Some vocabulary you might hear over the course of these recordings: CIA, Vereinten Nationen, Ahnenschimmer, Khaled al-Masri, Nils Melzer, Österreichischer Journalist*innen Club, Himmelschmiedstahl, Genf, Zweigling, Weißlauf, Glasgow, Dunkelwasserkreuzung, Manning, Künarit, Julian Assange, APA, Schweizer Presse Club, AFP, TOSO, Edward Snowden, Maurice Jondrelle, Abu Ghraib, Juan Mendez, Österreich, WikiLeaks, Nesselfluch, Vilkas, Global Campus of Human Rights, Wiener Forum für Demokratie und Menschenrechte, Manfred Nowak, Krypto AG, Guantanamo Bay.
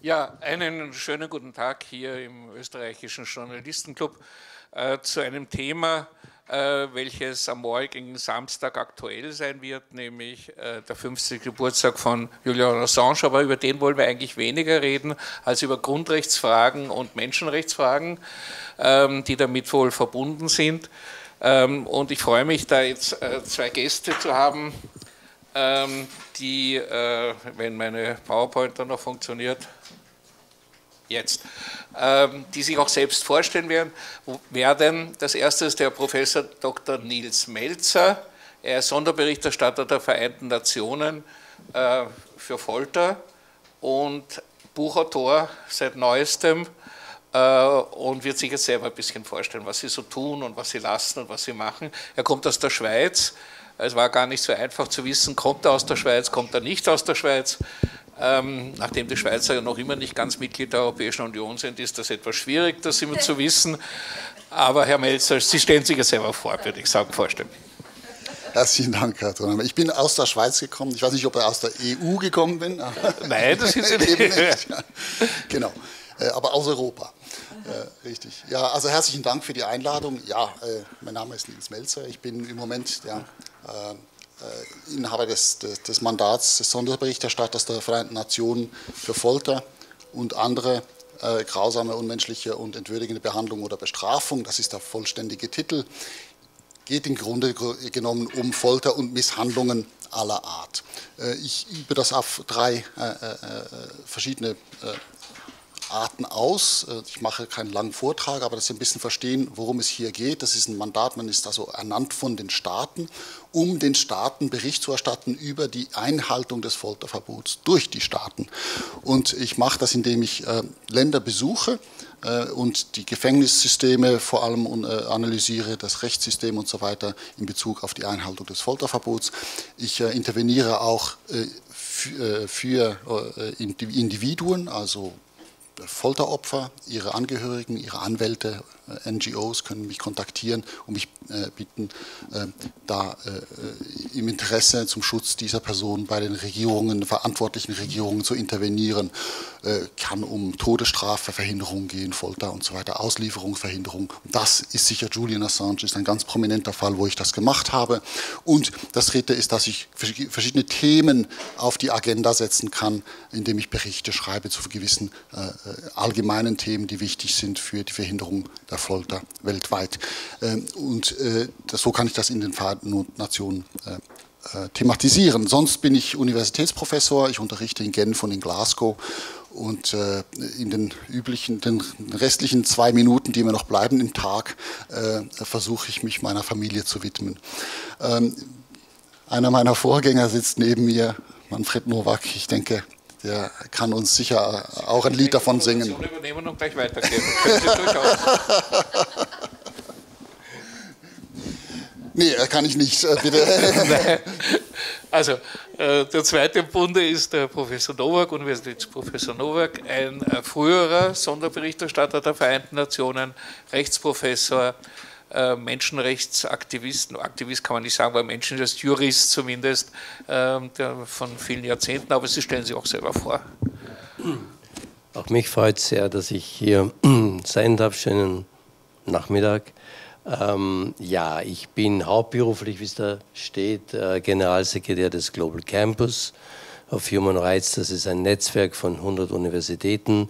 Ja, einen schönen guten Tag hier im österreichischen Journalistenclub zu einem Thema, welches am morgigen Samstag aktuell sein wird, nämlich der 50. Geburtstag von Julian Assange. Aber über den wollen wir eigentlich weniger reden als über Grundrechtsfragen und Menschenrechtsfragen, die damit wohl verbunden sind. Und ich freue mich, da jetzt zwei Gäste zu haben, die, wenn meine PowerPoint dann noch funktioniert, jetzt, die sich auch selbst vorstellen werden. Das erste ist der Professor Dr. Nils Melzer. Er ist Sonderberichterstatter der Vereinten Nationen für Folter und Buchautor seit Neuestem und wird sich jetzt selber ein bisschen vorstellen, was sie so tun und was sie lassen und was sie machen. Er kommt aus der Schweiz. Es war gar nicht so einfach zu wissen, kommt er aus der Schweiz, kommt er nicht aus der Schweiz. Nachdem die Schweizer noch immer nicht ganz Mitglied der Europäischen Union sind, ist das etwas schwierig, das immer zu wissen. Aber Herr Melzer, Sie stellen sich ja selber vor, würde ich sagen, vorstellen. Herzlichen Dank, Herr Turnheim. Ich bin aus der Schweiz gekommen. Ich weiß nicht, ob ich aus der EU gekommen bin. Nein, das ist eben nicht. Ja. Genau, aber aus Europa. Richtig. Ja, also herzlichen Dank für die Einladung. Ja, mein Name ist Nils Melzer. Ich bin im Moment der Inhaber des Mandats des Sonderberichterstatters der Vereinten Nationen für Folter und andere grausame, unmenschliche und entwürdigende Behandlung oder Bestrafung. Das ist der vollständige Titel. Geht im Grunde genommen um Folter und Misshandlungen aller Art. Ich übe das auf drei verschiedene Arten aus. Ich mache keinen langen Vortrag, aber dass Sie ein bisschen verstehen, worum es hier geht. Das ist ein Mandat, man ist also ernannt von den Staaten, um den Staaten Bericht zu erstatten über die Einhaltung des Folterverbots durch die Staaten. Und ich mache das, indem ich Länder besuche und die Gefängnissysteme vor allem analysiere, das Rechtssystem und so weiter in Bezug auf die Einhaltung des Folterverbots. Ich interveniere auch für Individuen, also Folteropfer, ihre Angehörigen, ihre Anwälte, NGOs können mich kontaktieren und mich bitten, da im Interesse zum Schutz dieser Person bei den Regierungen, verantwortlichen Regierungen zu intervenieren. Kann um Todesstrafe, Verhinderung gehen, Folter und so weiter, Auslieferung, Verhinderung. Das ist sicher, Julian Assange ist ein ganz prominenter Fall, wo ich das gemacht habe. Und das Dritte ist, dass ich verschiedene Themen auf die Agenda setzen kann, indem ich Berichte schreibe zu gewissen allgemeinen Themen, die wichtig sind für die Verhinderung der Folter weltweit. Und so kann ich das in den Vereinten Nationen thematisieren. Sonst bin ich Universitätsprofessor, ich unterrichte in Genf und in Glasgow. Und in den restlichen 2 Minuten, die mir noch bleiben im Tag, versuche ich mich meiner Familie zu widmen. Einer meiner Vorgänger sitzt neben mir, Manfred Nowak, ich denke, der kann uns sicher auch ein Lied davon singen. Übernehmen und gleich weitergeben. Können Sie durchaus. Nee, kann ich nicht, bitte. Nein. Also, der zweite im Bunde ist der Professor Nowak, Universitätsprofessor Nowak, ein früherer Sonderberichterstatter der Vereinten Nationen, Rechtsprofessor, Menschenrechtsaktivist, Aktivist kann man nicht sagen, weil Menschenrechtsjurist zumindest, von vielen Jahrzehnten, aber Sie stellen sich auch selber vor. Auch mich freut es sehr, dass ich hier sein darf. Schönen Nachmittag. Ja, ich bin hauptberuflich, wie es da steht, Generalsekretär des Global Campus of Human Rights. Das ist ein Netzwerk von 100 Universitäten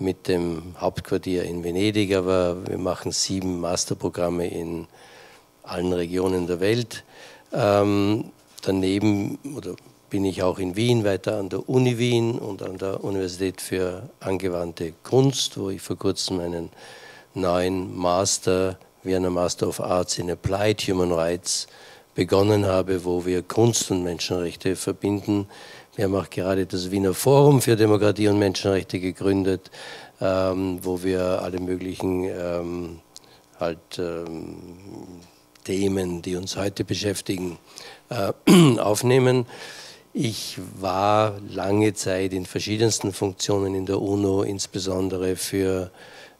mit dem Hauptquartier in Venedig, aber wir machen 7 Masterprogramme in allen Regionen der Welt. Daneben bin ich auch in Wien, weiter an der Uni Wien und an der Universität für angewandte Kunst, wo ich vor kurzem einen neuen Master, Wiener Master of Arts in Applied Human Rights, begonnen habe, wo wir Kunst und Menschenrechte verbinden. Wir haben auch gerade das Wiener Forum für Demokratie und Menschenrechte gegründet, wo wir alle möglichen Themen, die uns heute beschäftigen, aufnehmen. Ich war lange Zeit in verschiedensten Funktionen in der UNO, insbesondere für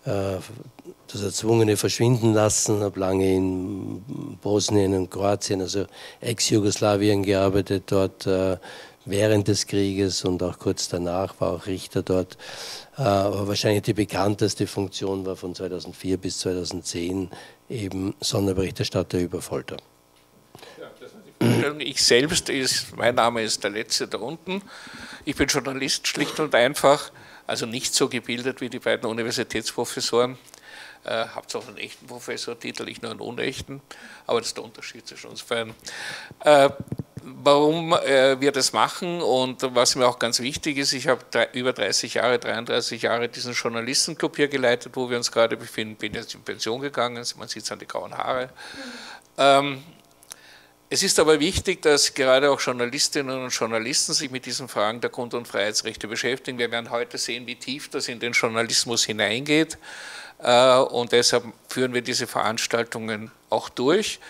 das Erzwungene verschwinden lassen, habe lange in Bosnien und Kroatien, also Ex-Jugoslawien, gearbeitet, dort während des Krieges und auch kurz danach, war auch Richter dort. Aber wahrscheinlich die bekannteste Funktion war von 2004 bis 2010 eben Sonderberichterstatter über Folter. Ja, das war die Vorstellung. Ich selbst, mein Name ist der Letzte da unten. Ich bin Journalist, schlicht und einfach, also nicht so gebildet wie die beiden Universitätsprofessoren. Habt auch einen echten Professortitel, ich nur einen unechten, aber das ist der Unterschied zwischen uns beiden. Warum wir das machen und was mir auch ganz wichtig ist, ich habe über 33 Jahre diesen Journalistenclub hier geleitet, wo wir uns gerade befinden, bin jetzt in Pension gegangen, man sieht es an den grauen Haare. Es ist aber wichtig, dass gerade auch Journalistinnen und Journalisten sich mit diesen Fragen der Grund- und Freiheitsrechte beschäftigen. Wir werden heute sehen, wie tief das in den Journalismus hineingeht. Und deshalb führen wir diese Veranstaltungen auch durch.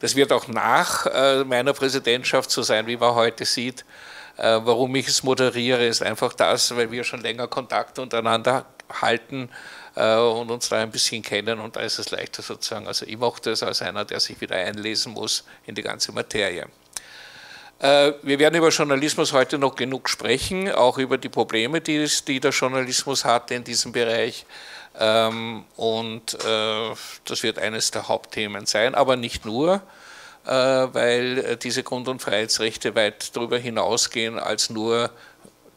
Das wird auch nach meiner Präsidentschaft so sein, wie man heute sieht. Warum ich es moderiere, ist einfach das, weil wir schon länger Kontakt untereinander halten und uns da ein bisschen kennen. Und da ist es leichter sozusagen. Also ich mache das als einer, der sich wieder einlesen muss in die ganze Materie. Wir werden über Journalismus heute noch genug sprechen, auch über die Probleme, die der Journalismus hatte in diesem Bereich. Und das wird eines der Hauptthemen sein, aber nicht nur, weil diese Grund- und Freiheitsrechte weit darüber hinausgehen als nur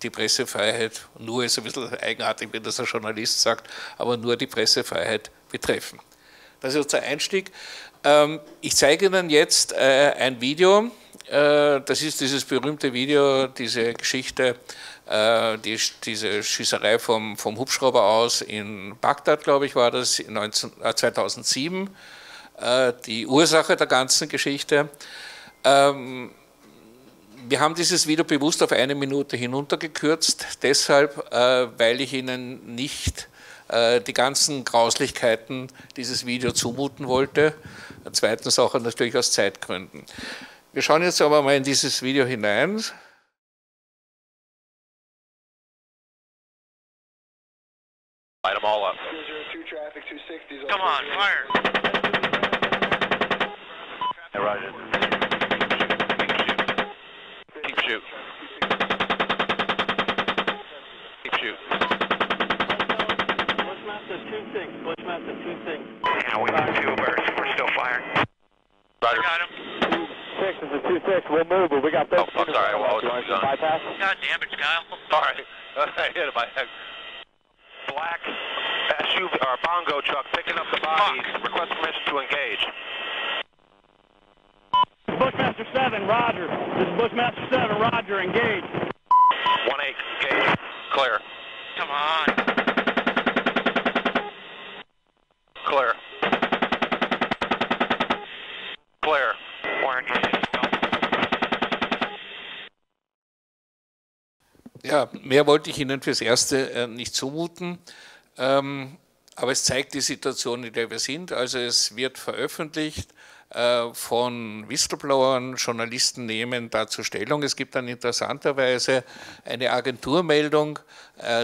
die Pressefreiheit, nur ist ein bisschen eigenartig, wenn das ein Journalist sagt, aber nur die Pressefreiheit betreffen. Das ist unser Einstieg. Ich zeige Ihnen jetzt ein Video, das ist dieses berühmte Video, diese Geschichte, diese Schießerei vom Hubschrauber aus in Bagdad, glaube ich, war das, 2007, die Ursache der ganzen Geschichte. Wir haben dieses Video bewusst auf 1 Minute hinuntergekürzt, deshalb, weil ich Ihnen nicht die ganzen Grauslichkeiten dieses Video zumuten wollte, zweitens auch natürlich aus Zeitgründen. Wir schauen jetzt aber mal in dieses Video hinein. Light them all up. Come on, fire. Hey, Roger. Keep shoot. Keep shoot. Bushmaster 2-6. Bushmaster 2-6. Yeah, we have 2 birds. We're still firing. Roger. Got him. 2-6 is a 2-6. We'll move, but we got this. Oh, I'm sorry. Well, it's on. Bypass. God damn it, Kyle. Sorry. I hit him by head. Black SUV or bongo truck picking up the bodies. Fuck. Request permission to engage. Bushmaster 7, Roger. This is Bushmaster 7, Roger, engage. 1-8, engage. Clear. Come on. Clear. Clear. Orange. Ja, mehr wollte ich Ihnen fürs Erste nicht zumuten, aber es zeigt die Situation, in der wir sind. Also es wird veröffentlicht von Whistleblowern, Journalisten nehmen dazu Stellung. Es gibt dann interessanterweise eine Agenturmeldung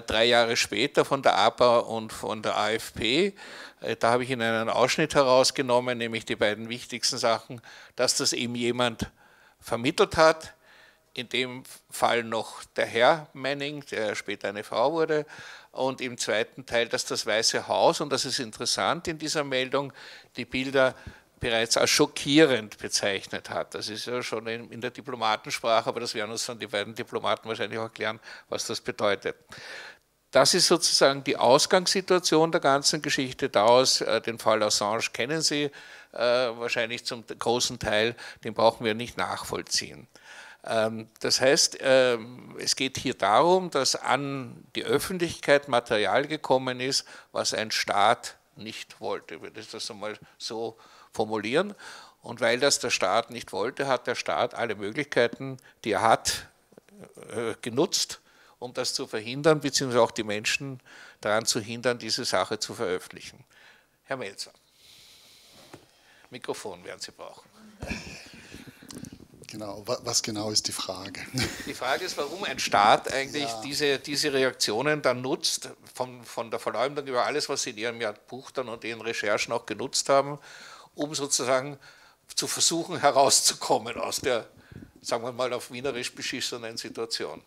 3 Jahre später von der APA und von der AFP. Da habe ich Ihnen einen Ausschnitt herausgenommen, nämlich die beiden wichtigsten Sachen, dass das eben jemand vermittelt hat. In dem Fall noch der Herr Manning, der später eine Frau wurde. Und im zweiten Teil, dass das Weiße Haus, und das ist interessant in dieser Meldung, die Bilder bereits als schockierend bezeichnet hat. Das ist ja schon in der Diplomatensprache, aber das werden uns dann die beiden Diplomaten wahrscheinlich auch erklären, was das bedeutet. Das ist sozusagen die Ausgangssituation der ganzen Geschichte daraus. Den Fall Assange kennen Sie wahrscheinlich zum großen Teil, den brauchen wir nicht nachvollziehen. Das heißt, es geht hier darum, dass an die Öffentlichkeit Material gekommen ist, was ein Staat nicht wollte. Ich würde das einmal so formulieren. Und weil das der Staat nicht wollte, hat der Staat alle Möglichkeiten, die er hat, genutzt, um das zu verhindern, beziehungsweise auch die Menschen daran zu hindern, diese Sache zu veröffentlichen. Herr Melzer, Mikrofon werden Sie brauchen. Genau, was genau ist die Frage? Die Frage ist, warum ein Staat eigentlich diese Reaktionen dann nutzt, von der Verleumdung über alles, was sie in ihrem Buch dann und ihren Recherchen auch genutzt haben, um sozusagen zu versuchen herauszukommen aus der sagen wir mal, auf wienerisch beschissenen Situation.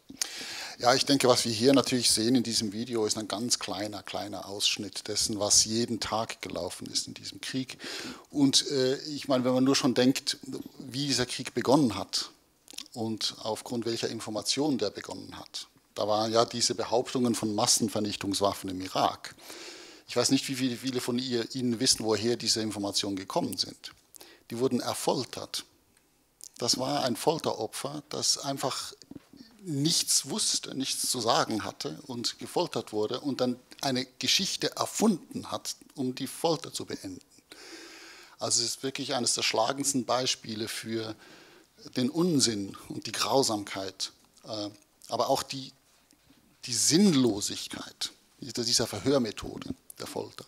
Ja, ich denke, was wir hier natürlich sehen in diesem Video, ist ein ganz kleiner Ausschnitt dessen, was jeden Tag gelaufen ist in diesem Krieg. Und ich meine, wenn man nur schon denkt, wie dieser Krieg begonnen hat und aufgrund welcher Informationen der begonnen hat. Da waren ja diese Behauptungen von Massenvernichtungswaffen im Irak. Ich weiß nicht, wie viele von Ihnen wissen, woher diese Informationen gekommen sind. Die wurden erfoltert. Das war ein Folteropfer, das einfach nichts wusste, nichts zu sagen hatte und gefoltert wurde und dann eine Geschichte erfunden hat, um die Folter zu beenden. Also es ist wirklich eines der schlagendsten Beispiele für den Unsinn und die Grausamkeit, aber auch die Sinnlosigkeit dieser Verhörmethode der Folter.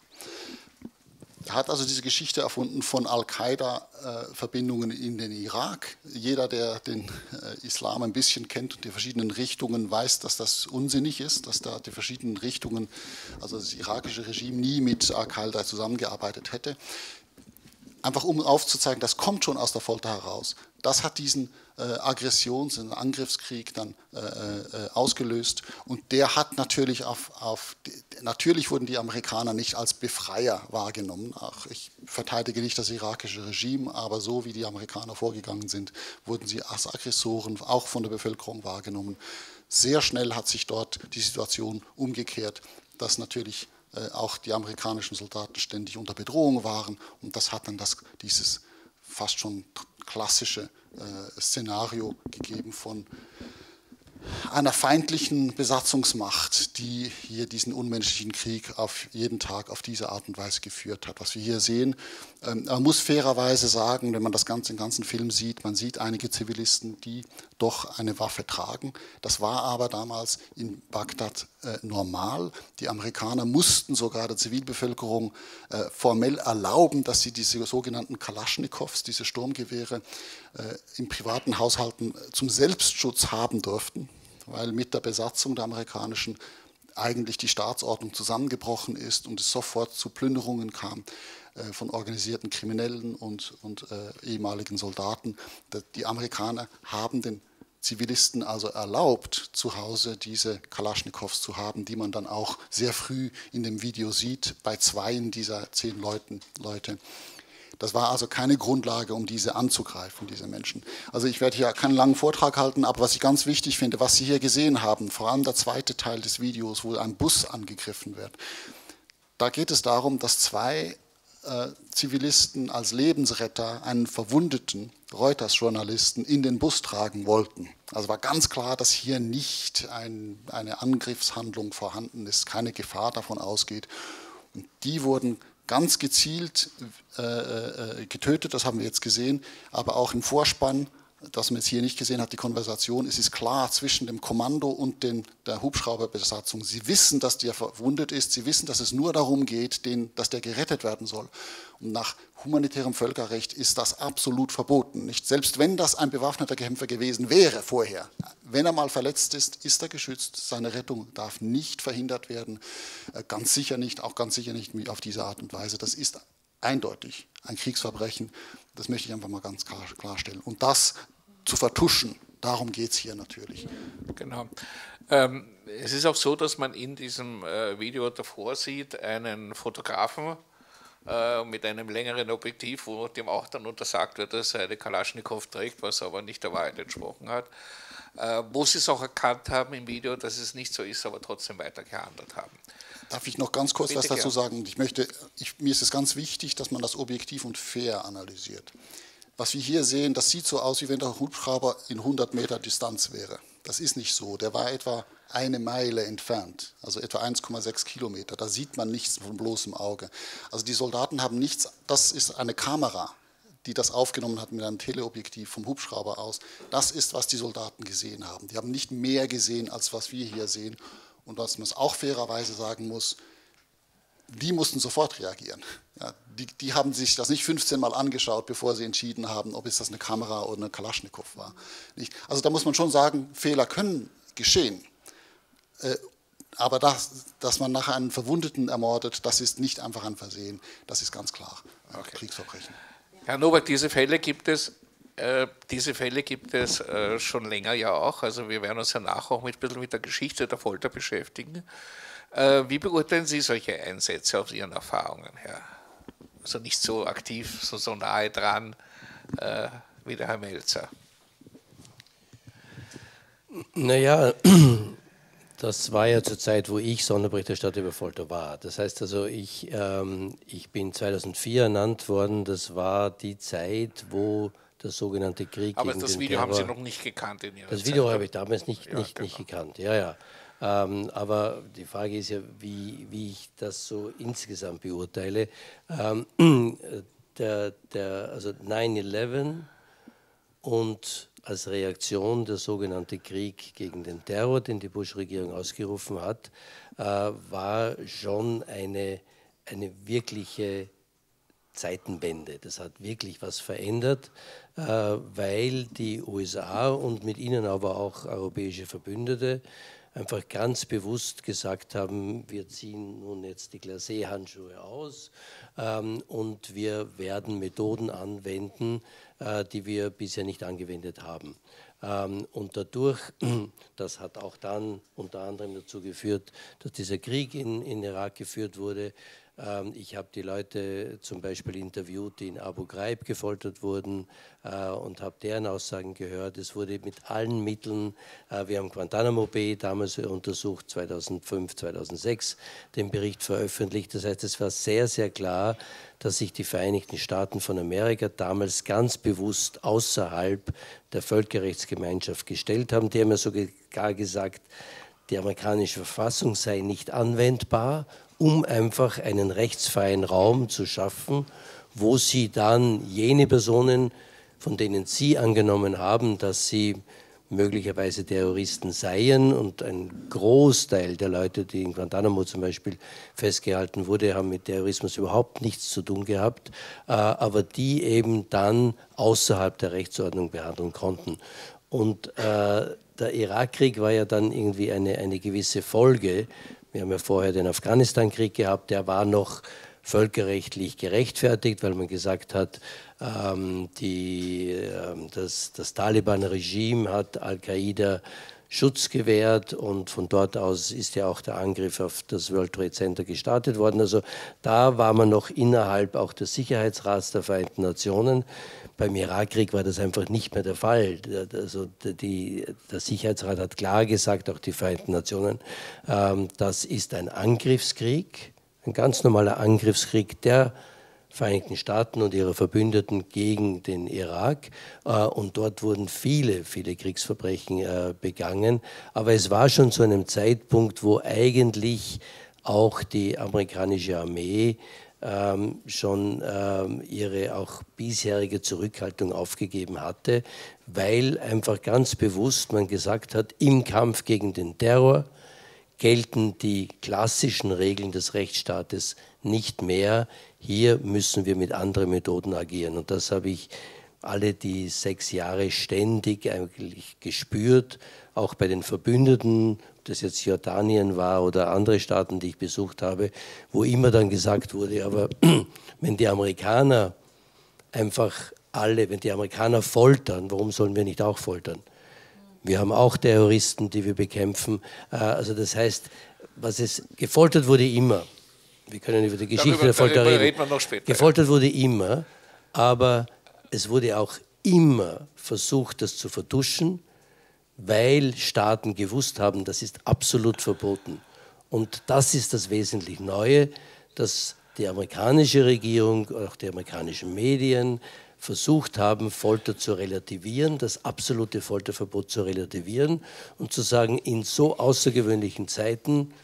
Er hat also diese Geschichte erfunden von Al-Qaida-Verbindungen in den Irak. Jeder, der den Islam ein bisschen kennt und die verschiedenen Richtungen, weiß, dass das unsinnig ist, dass da die verschiedenen Richtungen, also das irakische Regime, nie mit Al-Qaida zusammengearbeitet hätte. Einfach um aufzuzeigen, das kommt schon aus der Folter heraus. Das hat diesen Aggressions- und Angriffskrieg dann ausgelöst. Und der hat natürlich natürlich wurden die Amerikaner nicht als Befreier wahrgenommen. Auch ich verteidige nicht das irakische Regime, aber so wie die Amerikaner vorgegangen sind, wurden sie als Aggressoren auch von der Bevölkerung wahrgenommen. Sehr schnell hat sich dort die Situation umgekehrt, dass natürlich auch die amerikanischen Soldaten ständig unter Bedrohung waren. Und das hat dann dieses fast schon klassische Szenario gegeben von einer feindlichen Besatzungsmacht, die hier diesen unmenschlichen Krieg auf jeden Tag auf diese Art und Weise geführt hat. Was wir hier sehen, man muss fairerweise sagen, wenn man das Ganze im ganzen Film sieht, man sieht einige Zivilisten, die doch eine Waffe tragen. Das war aber damals in Bagdad normal. Die Amerikaner mussten sogar der Zivilbevölkerung formell erlauben, dass sie diese sogenannten Kalaschnikows, diese Sturmgewehre, in privaten Haushalten zum Selbstschutz haben durften, weil mit der Besatzung der amerikanischen eigentlich die Staatsordnung zusammengebrochen ist und es sofort zu Plünderungen kam von organisierten Kriminellen und ehemaligen Soldaten. Die Amerikaner haben den Zivilisten also erlaubt, zu Hause diese Kalaschnikows zu haben, die man dann auch sehr früh in dem Video sieht, bei 2 dieser 10 Leute. Das war also keine Grundlage, um diese anzugreifen, diese Menschen. Also ich werde hier keinen langen Vortrag halten, aber was ich ganz wichtig finde, was Sie hier gesehen haben, vor allem der zweite Teil des Videos, wo ein Bus angegriffen wird, da geht es darum, dass 2 Zivilisten als Lebensretter einen verwundeten Reuters-Journalisten in den Bus tragen wollten. Also war ganz klar, dass hier nicht eine Angriffshandlung vorhanden ist, keine Gefahr davon ausgeht. Und die wurden ganz gezielt getötet, das haben wir jetzt gesehen, aber auch im Vorspann, das man jetzt hier nicht gesehen hat, die Konversation, es ist klar zwischen dem Kommando und der Hubschrauberbesatzung. Sie wissen, dass der verwundet ist, sie wissen, dass es nur darum geht, dass der gerettet werden soll. Und nach humanitärem Völkerrecht ist das absolut verboten. Nicht? Selbst wenn das ein bewaffneter Kämpfer gewesen wäre vorher, wenn er mal verletzt ist, ist er geschützt. Seine Rettung darf nicht verhindert werden, ganz sicher nicht, auch ganz sicher nicht auf diese Art und Weise. Das ist eindeutig ein Kriegsverbrechen, das möchte ich einfach mal ganz klarstellen. Und das zu vertuschen, darum geht es hier natürlich. Genau. Es ist auch so, dass man in diesem Video davor sieht, einen Fotografen mit einem längeren Objektiv, wo dem auch dann untersagt wird, dass er eine Kalaschnikow trägt, was aber nicht der Wahrheit entsprochen hat. Wo sie es auch erkannt haben im Video, dass es nicht so ist, aber trotzdem weiter gehandelt haben. Darf ich noch ganz kurz was dazu sagen? Mir ist es ganz wichtig, dass man das objektiv und fair analysiert. Was wir hier sehen, das sieht so aus, wie wenn der Hubschrauber in 100 Meter Distanz wäre. Das ist nicht so. Der war etwa 1 Meile entfernt, also etwa 1,6 Kilometer. Da sieht man nichts von bloßem Auge. Also die Soldaten haben nichts, das ist eine Kamera, die das aufgenommen hat mit einem Teleobjektiv vom Hubschrauber aus. Das ist, was die Soldaten gesehen haben. Die haben nicht mehr gesehen, als was wir hier sehen. Und was man auch fairerweise sagen muss, die mussten sofort reagieren. Ja, die haben sich das nicht 15 Mal angeschaut, bevor sie entschieden haben, ob es das eine Kamera oder eine Kalaschnikow war. Also da muss man schon sagen, Fehler können geschehen. Aber dass man nachher einen Verwundeten ermordet, das ist nicht einfach ein Versehen. Das ist ganz klar ein Kriegsverbrechen. Herr Nowak, diese Fälle gibt es Diese Fälle gibt es schon länger ja auch, also wir werden uns danach auch mit, ein bisschen mit der Geschichte der Folter beschäftigen. Wie beurteilen Sie solche Einsätze aus Ihren Erfahrungen her? Also nicht so aktiv, so nahe dran wie der Herr Melzer. Naja, das war ja zur Zeit, wo ich Sonderberichterstatter über Folter war. Das heißt also, ich bin 2004 ernannt worden, das war die Zeit, wo der sogenannte Krieg gegen den Terror... Aber das Video haben Sie noch nicht gekannt in Ihrer Zeit? Das Video habe ich damals nicht gekannt, ja, ja. Aber die Frage ist ja, wie ich das so insgesamt beurteile. Also 9/11 und als Reaktion der sogenannte Krieg gegen den Terror, den die Bush-Regierung ausgerufen hat, war schon eine wirkliche Zeitenwende. Das hat wirklich was verändert, weil die USA und mit ihnen aber auch europäische Verbündete einfach ganz bewusst gesagt haben, wir ziehen nun jetzt die Glacé-Handschuhe aus und wir werden Methoden anwenden, die wir bisher nicht angewendet haben. Und dadurch, das hat auch dann unter anderem dazu geführt, dass dieser Krieg in Irak geführt wurde. Ich habe die Leute zum Beispiel interviewt, die in Abu Ghraib gefoltert wurden und habe deren Aussagen gehört. Es wurde mit allen Mitteln, wir haben Guantanamo Bay damals untersucht, 2005, 2006 den Bericht veröffentlicht. Das heißt, es war sehr, sehr klar, dass sich die Vereinigten Staaten von Amerika damals ganz bewusst außerhalb der Völkerrechtsgemeinschaft gestellt haben. Die haben ja sogar gesagt, die amerikanische Verfassung sei nicht anwendbar, um einfach einen rechtsfreien Raum zu schaffen, wo sie dann jene Personen, von denen sie angenommen haben, dass sie möglicherweise Terroristen seien, und ein Großteil der Leute, die in Guantanamo zum Beispiel festgehalten wurde, haben mit Terrorismus überhaupt nichts zu tun gehabt, aber die eben dann außerhalb der Rechtsordnung behandeln konnten. Und der Irakkrieg war ja dann irgendwie eine gewisse Folge. Wir haben ja vorher den Afghanistan-Krieg gehabt, der war noch völkerrechtlich gerechtfertigt, weil man gesagt hat, das Taliban-Regime hat Al-Qaida Schutz gewährt, und von dort aus ist ja auch der Angriff auf das World Trade Center gestartet worden. Also da war man noch innerhalb auch des Sicherheitsrats der Vereinten Nationen. Beim Irakkrieg war das einfach nicht mehr der Fall. Also der Sicherheitsrat hat klar gesagt, auch die Vereinten Nationen, das ist ein Angriffskrieg, ein ganz normaler Angriffskrieg der Vereinigten Staaten und ihre Verbündeten gegen den Irak. Und dort wurden viele, viele Kriegsverbrechen begangen. Aber es war schon zu einem Zeitpunkt, wo eigentlich auch die amerikanische Armee schon ihre auch bisherige Zurückhaltung aufgegeben hatte, weil einfach ganz bewusst man gesagt hat, im Kampf gegen den Terror gelten die klassischen Regeln des Rechtsstaates nicht mehr. Hier müssen wir mit anderen Methoden agieren. Und das habe ich alle die 6 Jahre ständig eigentlich gespürt, auch bei den Verbündeten, ob das jetzt Jordanien war oder andere Staaten, die ich besucht habe, wo immer dann gesagt wurde, aber wenn die Amerikaner wenn die Amerikaner foltern, warum sollen wir nicht auch foltern? Wir haben auch Terroristen, die wir bekämpfen. Also das heißt, gefoltert wurde immer. Wir können über die Geschichte der Folter reden. Gefoltert wurde immer, aber es wurde auch immer versucht, das zu vertuschen, weil Staaten gewusst haben, das ist absolut verboten. Und das ist das wesentlich Neue, dass die amerikanische Regierung, auch die amerikanischen Medien versucht haben, Folter zu relativieren, das absolute Folterverbot zu relativieren und zu sagen, in so außergewöhnlichen Zeiten,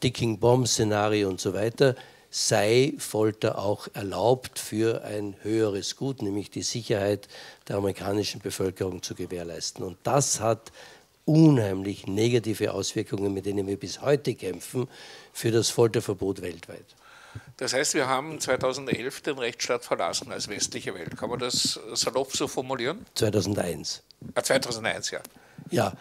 Ticking-Bomb-Szenario und so weiter, sei Folter auch erlaubt für ein höheres Gut, nämlich die Sicherheit der amerikanischen Bevölkerung zu gewährleisten. Und das hat unheimlich negative Auswirkungen, mit denen wir bis heute kämpfen, für das Folterverbot weltweit. Das heißt, wir haben 2011 den Rechtsstaat verlassen als westliche Welt. Kann man das salopp so formulieren? 2001. 2001, ja. Ja,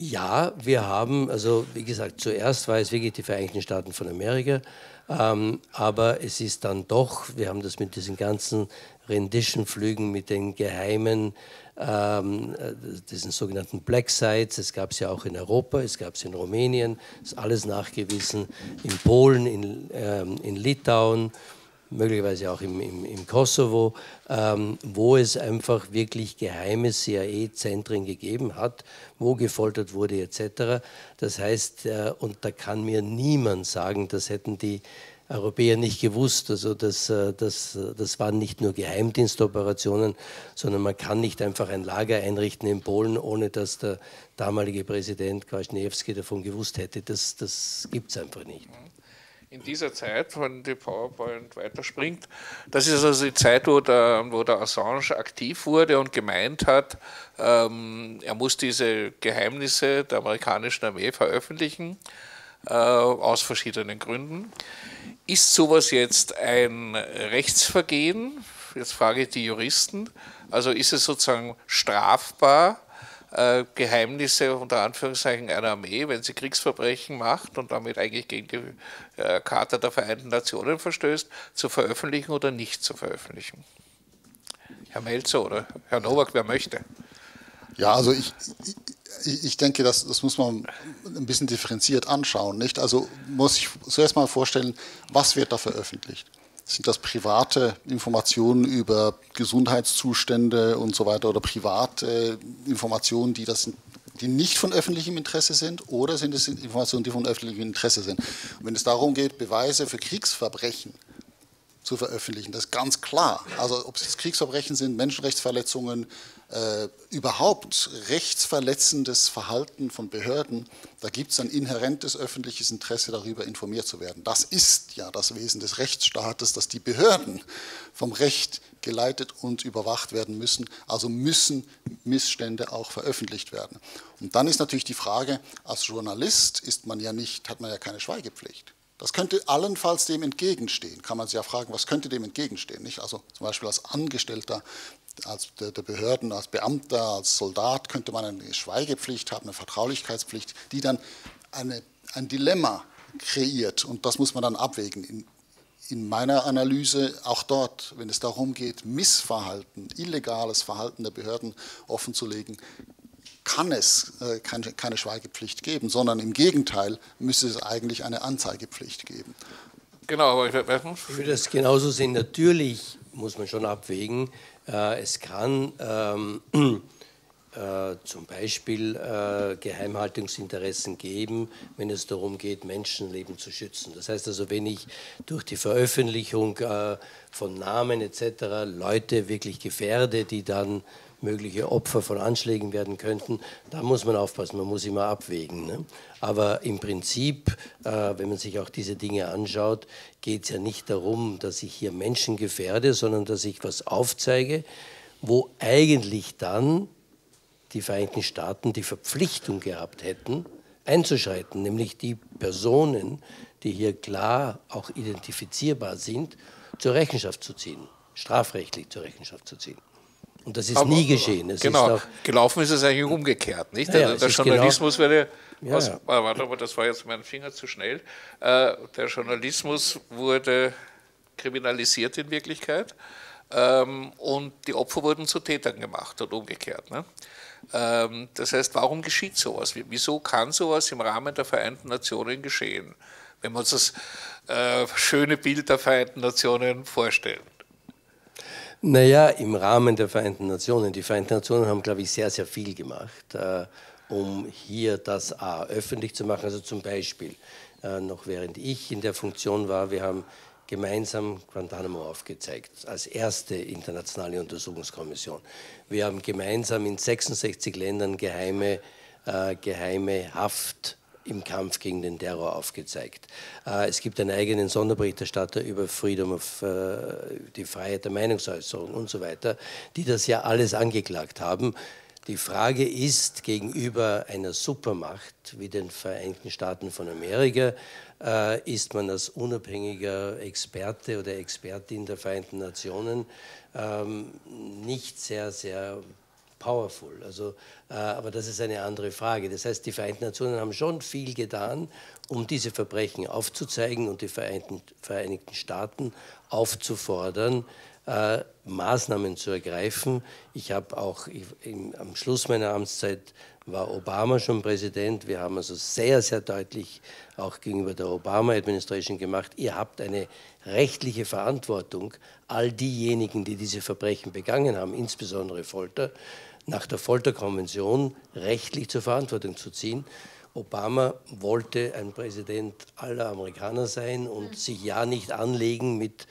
Ja, wir haben, also wie gesagt, zuerst war es wirklich die Vereinigten Staaten von Amerika, aber es ist dann doch, wir haben das mit diesen ganzen Renditionflügen, mit den geheimen, diesen sogenannten Black Sites, es gab es ja auch in Europa, es gab es in Rumänien, ist alles nachgewiesen, in Polen, in Litauen, möglicherweise auch im Kosovo, wo es einfach wirklich geheime CIA-Zentren gegeben hat, wo gefoltert wurde etc. Das heißt, und da kann mir niemand sagen, das hätten die Europäer nicht gewusst. Also das waren nicht nur Geheimdienstoperationen, sondern man kann nicht einfach ein Lager einrichten in Polen, ohne dass der damalige Präsident Kwaśniewski davon gewusst hätte. Das gibt es einfach nicht. In dieser Zeit, wenn die PowerPoint weiterspringt, das ist also die Zeit, wo der Assange aktiv wurde und gemeint hat, er muss diese Geheimnisse der amerikanischen Armee veröffentlichen, aus verschiedenen Gründen. Ist sowas jetzt ein Rechtsvergehen? Jetzt frage ich die Juristen. Also ist es sozusagen strafbar, Geheimnisse unter Anführungszeichen einer Armee, wenn sie Kriegsverbrechen macht und damit eigentlich gegen die Charta der Vereinten Nationen verstößt, zu veröffentlichen oder nicht zu veröffentlichen? Herr Melzer oder Herr Nowak, wer möchte? Ja, also ich denke, das muss man ein bisschen differenziert anschauen, nicht? Also muss ich zuerst mal vorstellen, was wird da veröffentlicht? Sind das private Informationen über Gesundheitszustände und so weiter oder private Informationen, die nicht von öffentlichem Interesse sind, oder sind es Informationen, die von öffentlichem Interesse sind? Und wenn es darum geht, Beweise für Kriegsverbrechen zu veröffentlichen, das ist ganz klar. Also ob es jetzt Kriegsverbrechen sind, Menschenrechtsverletzungen, überhaupt rechtsverletzendes Verhalten von Behörden, da gibt es ein inhärentes öffentliches Interesse, darüber informiert zu werden. Das ist ja das Wesen des Rechtsstaates, dass die Behörden vom Recht geleitet und überwacht werden müssen, also müssen Missstände auch veröffentlicht werden. Und dann ist natürlich die Frage, als Journalist ist man ja nicht, hat man ja keine Schweigepflicht. Das könnte allenfalls dem entgegenstehen, kann man sich ja fragen, was könnte dem entgegenstehen, nicht? Also zum Beispiel als Angestellter, als der Behörden, als Beamter, als Soldat könnte man eine Schweigepflicht haben, eine Vertraulichkeitspflicht, die dann ein Dilemma kreiert, und das muss man dann abwägen. In meiner Analyse auch dort, wenn es darum geht, Missverhalten, illegales Verhalten der Behörden offenzulegen, kann es keine Schweigepflicht geben, sondern im Gegenteil müsste es eigentlich eine Anzeigepflicht geben. Genau, aber ich würde das genauso sehen. Natürlich muss man schon abwägen. Es kann zum Beispiel Geheimhaltungsinteressen geben, wenn es darum geht, Menschenleben zu schützen. Das heißt also, wenn ich durch die Veröffentlichung von Namen etc. Leute wirklich gefährde, die dann mögliche Opfer von Anschlägen werden könnten, da muss man aufpassen, man muss immer abwägen, ne? Aber im Prinzip, wenn man sich auch diese Dinge anschaut, geht es ja nicht darum, dass ich hier Menschen gefährde, sondern dass ich was aufzeige, wo eigentlich dann die Vereinigten Staaten die Verpflichtung gehabt hätten, einzuschreiten, nämlich die Personen, die hier klar auch identifizierbar sind, zur Rechenschaft zu ziehen, strafrechtlich zur Rechenschaft zu ziehen. Und das ist nie geschehen. Genau, gelaufen ist es eigentlich umgekehrt, nicht? Ja, der Journalismus wurde, warte, aber das war jetzt mein Finger zu schnell, der Journalismus wurde kriminalisiert in Wirklichkeit, und die Opfer wurden zu Tätern gemacht und umgekehrt, ne? Das heißt, warum geschieht sowas? Wieso kann sowas im Rahmen der Vereinten Nationen geschehen, wenn wir uns das schöne Bild der Vereinten Nationen vorstellen? Naja, im Rahmen der Vereinten Nationen. Die Vereinten Nationen haben, glaube ich, sehr, sehr viel gemacht, um hier das öffentlich zu machen. Also zum Beispiel, noch während ich in der Funktion war, wir haben gemeinsam Guantanamo aufgezeigt, als erste internationale Untersuchungskommission. Wir haben gemeinsam in 66 Ländern geheime Haft im Kampf gegen den Terror aufgezeigt. Es gibt einen eigenen Sonderberichterstatter über die Freiheit der Meinungsäußerung und so weiter, die das ja alles angeklagt haben. Die Frage ist, gegenüber einer Supermacht wie den Vereinigten Staaten von Amerika, ist man als unabhängiger Experte oder Expertin der Vereinten Nationen nicht sehr, sehr powerful. Also, aber das ist eine andere Frage. Das heißt, die Vereinten Nationen haben schon viel getan, um diese Verbrechen aufzuzeigen und die Vereinigten Staaten aufzufordern, Maßnahmen zu ergreifen. Ich habe auch am Schluss meiner Amtszeit war Obama schon Präsident. Wir haben also sehr, sehr deutlich auch gegenüber der Obama-Administration gemacht, ihr habt eine rechtliche Verantwortung, all diejenigen, die diese Verbrechen begangen haben, insbesondere Folter, nach der Folterkonvention rechtlich zur Verantwortung zu ziehen. Obama wollte ein Präsident aller Amerikaner sein und sich ja nicht anlegen mit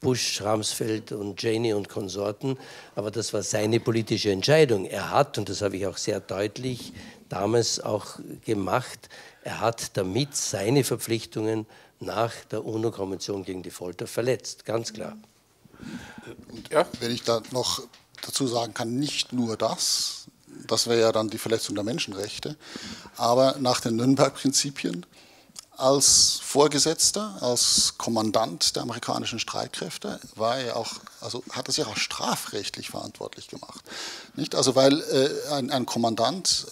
Bush, Rumsfeld und Cheney und Konsorten, aber das war seine politische Entscheidung. Er hat, und das habe ich auch sehr deutlich damals auch gemacht, er hat damit seine Verpflichtungen nach der UNO-Konvention gegen die Folter verletzt, ganz klar. Ja. Wenn ich da noch dazu sagen kann, nicht nur das, das wäre ja dann die Verletzung der Menschenrechte, aber nach den Nürnberg-Prinzipien, als Vorgesetzter, als Kommandant der amerikanischen Streitkräfte war er auch, also hat er sich auch strafrechtlich verantwortlich gemacht. Nicht? Also weil ein Kommandant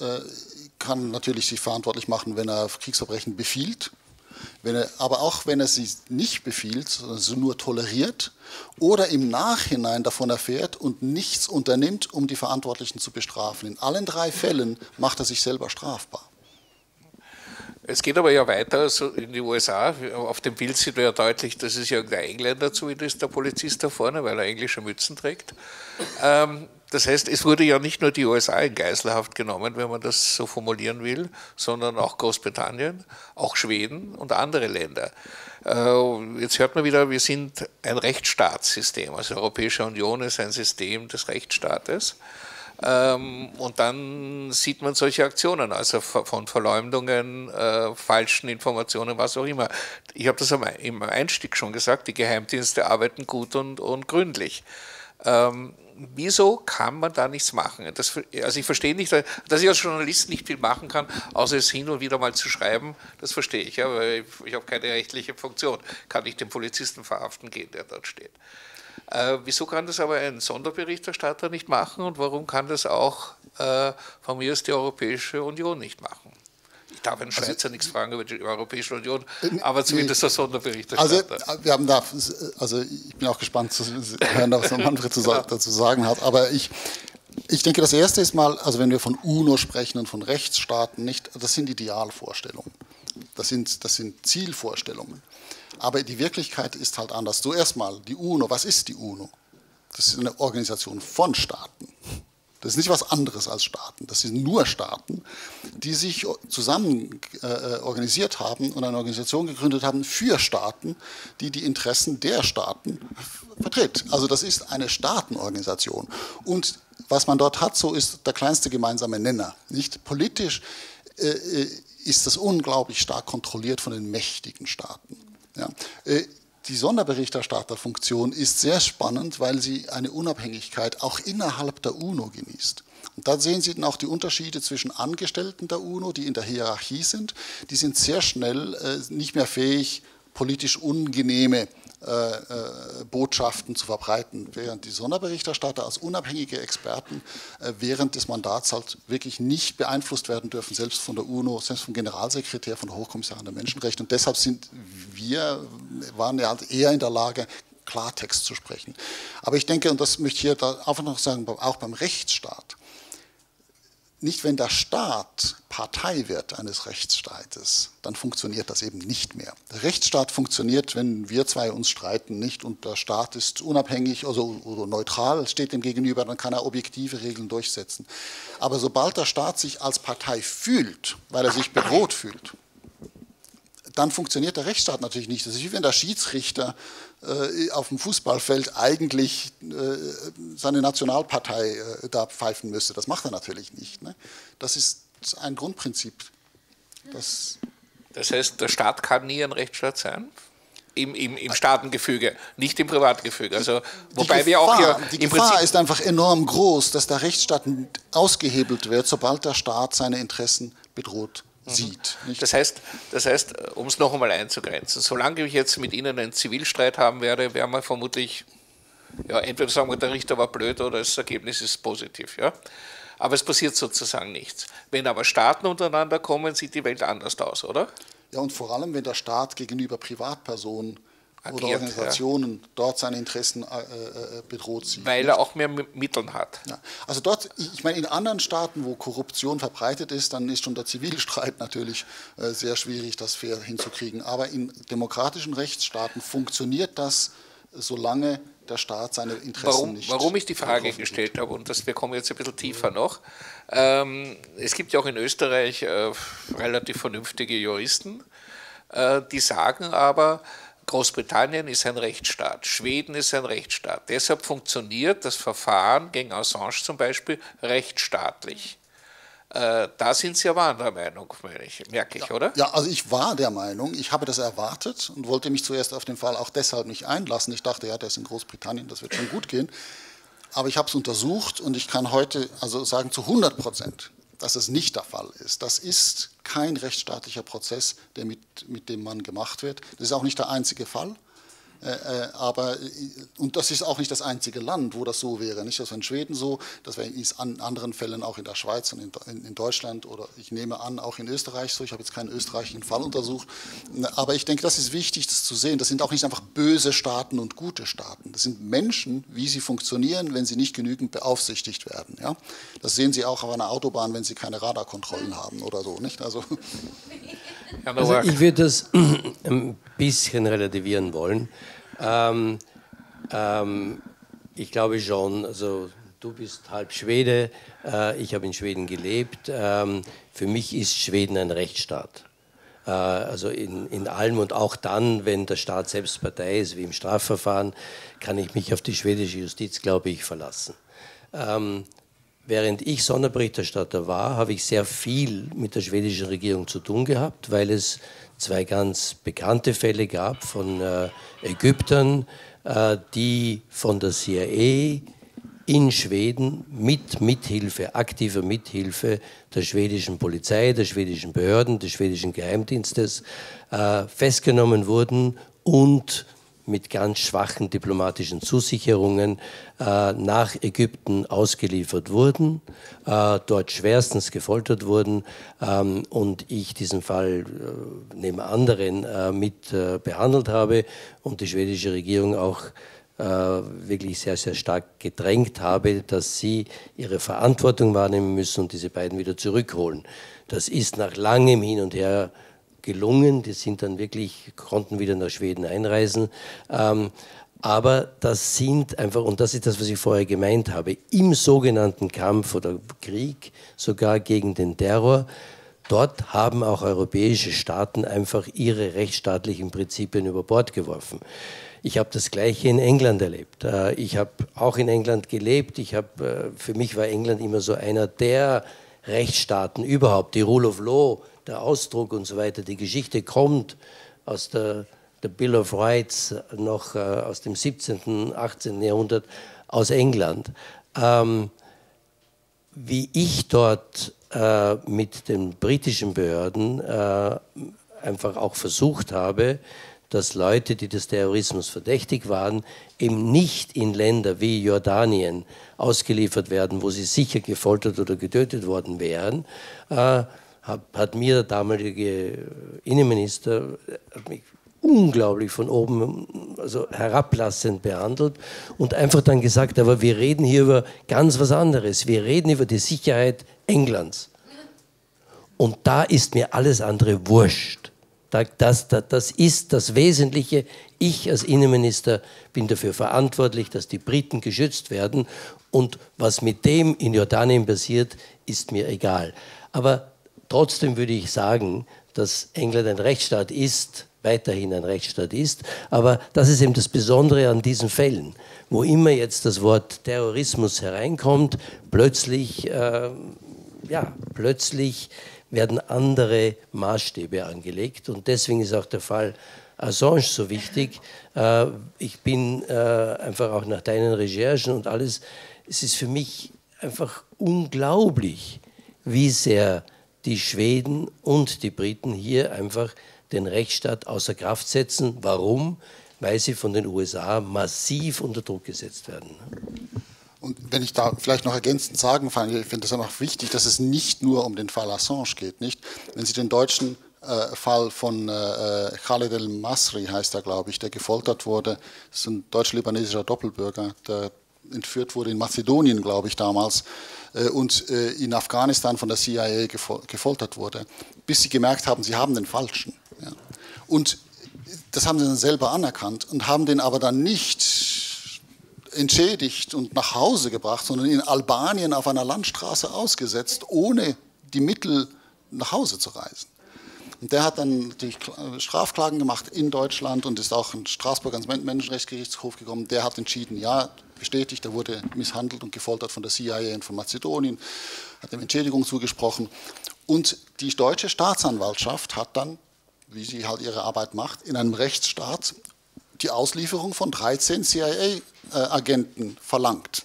kann natürlich sich verantwortlich machen, wenn er Kriegsverbrechen befiehlt, wenn er, aber auch wenn er sie nicht befiehlt, sondern sie nur toleriert oder im Nachhinein davon erfährt und nichts unternimmt, um die Verantwortlichen zu bestrafen. In allen drei Fällen macht er sich selber strafbar. Es geht aber ja weiter, also in die USA, auf dem Bild sieht man ja deutlich, dass es ja der Engländer zumindest, der Polizist da vorne, weil er englische Mützen trägt. Das heißt, es wurde ja nicht nur die USA in Geiselhaft genommen, wenn man das so formulieren will, sondern auch Großbritannien, auch Schweden und andere Länder. Jetzt hört man wieder, wir sind ein Rechtsstaatssystem, also die Europäische Union ist ein System des Rechtsstaates. Und dann sieht man solche Aktionen, also von Verleumdungen, falschen Informationen, was auch immer. Ich habe das im Einstieg schon gesagt, die Geheimdienste arbeiten gut und gründlich. Wieso kann man da nichts machen? Also ich verstehe nicht, dass ich als Journalist nicht viel machen kann, außer es hin und wieder mal zu schreiben, das verstehe ich, ja, weil ich habe keine rechtliche Funktion. Kann ich den Polizisten verhaften gehen, der dort steht. Wieso kann das aber ein Sonderberichterstatter nicht machen und warum kann das auch von mir aus die Europäische Union nicht machen? Ich darf einen Schweizer also, nichts fragen über die Europäische Union, aber zumindest der Sonderberichterstatter. Also, wir haben da, also ich bin auch gespannt zu hören, was Manfred dazu sagen hat, aber ich denke, das Erste ist mal, also wenn wir von UNO sprechen und von Rechtsstaaten, nicht, das sind Idealvorstellungen, das sind Zielvorstellungen. Aber die Wirklichkeit ist halt anders. Zuerst mal, die UNO, was ist die UNO? Das ist eine Organisation von Staaten. Das ist nicht was anderes als Staaten. Das sind nur Staaten, die sich zusammen organisiert haben und eine Organisation gegründet haben für Staaten, die die Interessen der Staaten vertritt. Also das ist eine Staatenorganisation. Und was man dort hat, so ist der kleinste gemeinsame Nenner. Nicht politisch ist das unglaublich stark kontrolliert von den mächtigen Staaten. Ja. Die Sonderberichterstatterfunktion ist sehr spannend, weil sie eine Unabhängigkeit auch innerhalb der UNO genießt. Und da sehen Sie dann auch die Unterschiede zwischen Angestellten der UNO, die in der Hierarchie sind. Die sind sehr schnell nicht mehr fähig, politisch unangenehme Botschaften zu verbreiten, während die Sonderberichterstatter als unabhängige Experten während des Mandats halt wirklich nicht beeinflusst werden dürfen, selbst von der UNO, selbst vom Generalsekretär, von der Hochkommissarin der Menschenrechte. Und deshalb waren wir halt eher in der Lage, Klartext zu sprechen. Aber ich denke, und das möchte ich hier einfach noch sagen, auch beim Rechtsstaat, nicht wenn der Staat Partei wird eines Rechtsstaates, dann funktioniert das eben nicht mehr. Der Rechtsstaat funktioniert, wenn wir zwei uns streiten, nicht und der Staat ist unabhängig also, oder neutral, steht dem gegenüber, dann kann er objektive Regeln durchsetzen. Aber sobald der Staat sich als Partei fühlt, weil er sich bedroht fühlt, dann funktioniert der Rechtsstaat natürlich nicht. Das ist wie wenn der Schiedsrichter auf dem Fußballfeld eigentlich seine Nationalpartei da pfeifen müsste. Das macht er natürlich nicht. Ne? Das ist ein Grundprinzip. Das heißt, der Staat kann nie ein Rechtsstaat sein? Im Staatengefüge, nicht im Privatgefüge. Also, wobei die Gefahr ist einfach enorm groß, dass der Rechtsstaat ausgehebelt wird, sobald der Staat seine Interessen bedroht sieht. Das heißt, um es noch einmal einzugrenzen, solange ich jetzt mit Ihnen einen Zivilstreit haben werde, werden wir vermutlich Ja, entweder sagen wir, der Richter war blöd oder das Ergebnis ist positiv. Ja? Aber es passiert sozusagen nichts. Wenn aber Staaten untereinander kommen, sieht die Welt anders aus, oder? Ja, und vor allem, wenn der Staat gegenüber Privatpersonen agiert, oder Organisationen, ja, dort seine Interessen bedroht sieht. Weil er auch mehr Mitteln hat. Ja. Also dort, ich meine, in anderen Staaten, wo Korruption verbreitet ist, dann ist schon der Zivilstreit natürlich sehr schwierig, das fair hinzukriegen. Aber in demokratischen Rechtsstaaten funktioniert das, solange der Staat seine Interessen nicht... Warum ich die Frage gestellt habe, und das, wir kommen jetzt ein bisschen tiefer noch, es gibt ja auch in Österreich relativ vernünftige Juristen, die sagen aber, Großbritannien ist ein Rechtsstaat, Schweden ist ein Rechtsstaat. Deshalb funktioniert das Verfahren gegen Assange zum Beispiel rechtsstaatlich. Da sind Sie aber anderer Meinung, merke ich, oder? Ja, also ich war der Meinung, ich habe das erwartet und wollte mich zuerst auf den Fall auch deshalb nicht einlassen. Ich dachte, ja, der ist in Großbritannien, das wird schon gut gehen. Aber ich habe es untersucht und ich kann heute also sagen zu 100%, dass es nicht der Fall ist. Das ist kein rechtsstaatlicher Prozess, der mit dem Mann gemacht wird. Das ist auch nicht der einzige Fall. Und das ist auch nicht das einzige Land, wo das so wäre. Nicht, das wäre in Schweden so, das wäre in anderen Fällen auch in der Schweiz und in Deutschland oder ich nehme an, auch in Österreich so. Ich habe jetzt keinen österreichischen Fall untersucht. Aber ich denke, das ist wichtig, das zu sehen. Das sind auch nicht einfach böse Staaten und gute Staaten. Das sind Menschen, wie sie funktionieren, wenn sie nicht genügend beaufsichtigt werden. Ja? Das sehen Sie auch auf einer Autobahn, wenn Sie keine Radarkontrollen haben oder so. Nicht? Also ich würde das ein bisschen relativieren wollen. Ich glaube schon, also du bist halb Schwede, ich habe in Schweden gelebt, für mich ist Schweden ein Rechtsstaat. Also in allem und auch dann, wenn der Staat selbst Partei ist, wie im Strafverfahren, kann ich mich auf die schwedische Justiz, glaube ich, verlassen. Während ich Sonderberichterstatter war, habe ich sehr viel mit der schwedischen Regierung zu tun gehabt, weil es zwei ganz bekannte Fälle gab von Ägyptern, die von der CIA in Schweden mit Mithilfe, aktiver Mithilfe der schwedischen Polizei, der schwedischen Behörden, des schwedischen Geheimdienstes festgenommen wurden und mit ganz schwachen diplomatischen Zusicherungen nach Ägypten ausgeliefert wurden, dort schwerstens gefoltert wurden und ich diesen Fall neben anderen mit behandelt habe und die schwedische Regierung auch wirklich sehr, sehr stark gedrängt habe, dass sie ihre Verantwortung wahrnehmen müssen und diese beiden wieder zurückholen. Das ist nach langem Hin und Her gelungen, die sind dann wirklich, konnten wieder nach Schweden einreisen, aber das sind einfach, und das ist das, was ich vorher gemeint habe, im sogenannten Kampf oder Krieg, sogar gegen den Terror, dort haben auch europäische Staaten einfach ihre rechtsstaatlichen Prinzipien über Bord geworfen. Ich habe das Gleiche in England erlebt. Ich habe auch in England gelebt, für mich war England immer so einer der Rechtsstaaten überhaupt, die Rule of Law, der Ausdruck und so weiter, die Geschichte kommt aus der Bill of Rights noch aus dem 17., 18. Jahrhundert aus England. Wie ich dort mit den britischen Behörden einfach auch versucht habe, dass Leute, die des Terrorismus verdächtig waren, eben nicht in Länder wie Jordanien ausgeliefert werden, wo sie sicher gefoltert oder getötet worden wären, hat mir der damalige Innenminister mich unglaublich von oben herablassend behandelt und einfach dann gesagt, aber wir reden hier über ganz was anderes, wir reden über die Sicherheit Englands. Und da ist mir alles andere wurscht. Das ist das Wesentliche. Ich als Innenminister bin dafür verantwortlich, dass die Briten geschützt werden und was mit dem in Jordanien passiert, ist mir egal. Aber trotzdem würde ich sagen, dass England ein Rechtsstaat ist, weiterhin ein Rechtsstaat ist, aber das ist eben das Besondere an diesen Fällen, wo immer jetzt das Wort Terrorismus hereinkommt, plötzlich werden andere Maßstäbe angelegt und deswegen ist auch der Fall Assange so wichtig. Ich bin einfach auch nach deinen Recherchen und alles, es ist für mich einfach unglaublich, wie sehr die Schweden und die Briten hier einfach den Rechtsstaat außer Kraft setzen. Warum? weil sie von den USA massiv unter Druck gesetzt werden. Und wenn ich da vielleicht noch ergänzend sagen kann, ich finde es einfach wichtig, dass es nicht nur um den Fall Assange geht, nicht? Wenn Sie den deutschen Fall von Khaled al-Masri, heißt er, glaube ich, der gefoltert wurde, das ist ein deutsch-libanesischer Doppelbürger, der entführt wurde in Mazedonien, glaube ich, damals, und in Afghanistan von der CIA gefoltert wurde, bis sie gemerkt haben, sie haben den Falschen. Ja. Und das haben sie dann selber anerkannt und haben den aber dann nicht entschädigt und nach Hause gebracht, sondern in Albanien auf einer Landstraße ausgesetzt, ohne die Mittel nach Hause zu reisen. Und der hat dann die Strafklagen gemacht in Deutschland und ist auch in Straßburg ans Menschenrechtsgerichtshof gekommen. Der hat entschieden, ja, bestätigt, er wurde misshandelt und gefoltert von der CIA und von Mazedonien, hat ihm Entschädigung zugesprochen. Und die deutsche Staatsanwaltschaft hat dann, wie sie halt ihre Arbeit macht, in einem Rechtsstaat die Auslieferung von 13 CIA-Agenten verlangt.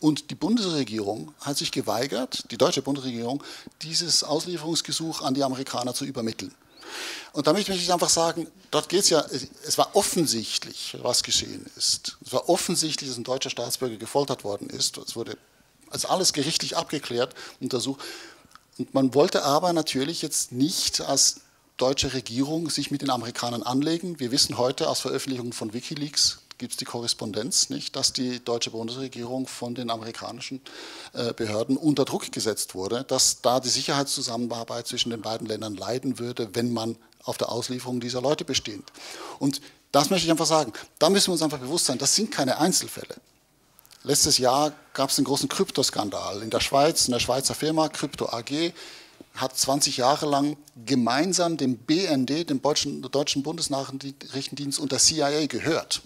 Und die Bundesregierung hat sich geweigert, die deutsche Bundesregierung, dieses Auslieferungsgesuch an die Amerikaner zu übermitteln. Und damit möchte ich einfach sagen, dort geht es ja, es war offensichtlich, was geschehen ist. Es war offensichtlich, dass ein deutscher Staatsbürger gefoltert worden ist. Es wurde also alles gerichtlich abgeklärt, untersucht. Und man wollte aber natürlich jetzt nicht als deutsche Regierung sich mit den Amerikanern anlegen. Wir wissen heute aus Veröffentlichungen von WikiLeaks, gibt es die Korrespondenz, nicht, dass die deutsche Bundesregierung von den amerikanischen Behörden unter Druck gesetzt wurde, dass da die Sicherheitszusammenarbeit zwischen den beiden Ländern leiden würde, wenn man auf der Auslieferung dieser Leute besteht. Und das möchte ich einfach sagen, da müssen wir uns einfach bewusst sein, das sind keine Einzelfälle. Letztes Jahr gab es einen großen Kryptoskandal in der Schweiz, in der Schweizer Firma Krypto AG, hat 20 Jahre lang gemeinsam dem BND, dem Deutschen Bundesnachrichtendienst und der CIA gehört.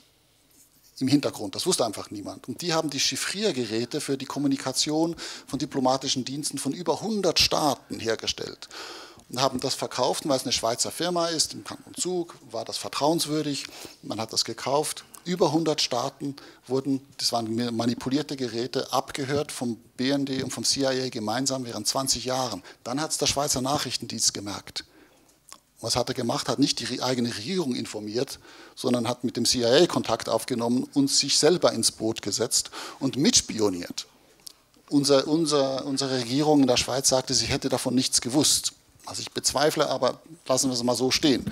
Im Hintergrund, das wusste einfach niemand. Und die haben die Chiffriergeräte für die Kommunikation von diplomatischen Diensten von über 100 Staaten hergestellt und haben das verkauft, weil es eine Schweizer Firma ist, im Kanton Zug war das vertrauenswürdig, man hat das gekauft. Über 100 Staaten wurden, das waren manipulierte Geräte, abgehört vom BND und vom CIA gemeinsam während 20 Jahren. Dann hat es der Schweizer Nachrichtendienst gemerkt. Was hat er gemacht? Hat nicht die eigene Regierung informiert, sondern hat mit dem CIA Kontakt aufgenommen und sich selber ins Boot gesetzt und mitspioniert. Unsere Regierung in der Schweiz sagte, sie hätte davon nichts gewusst. Also ich bezweifle, aber lassen wir es mal so stehen.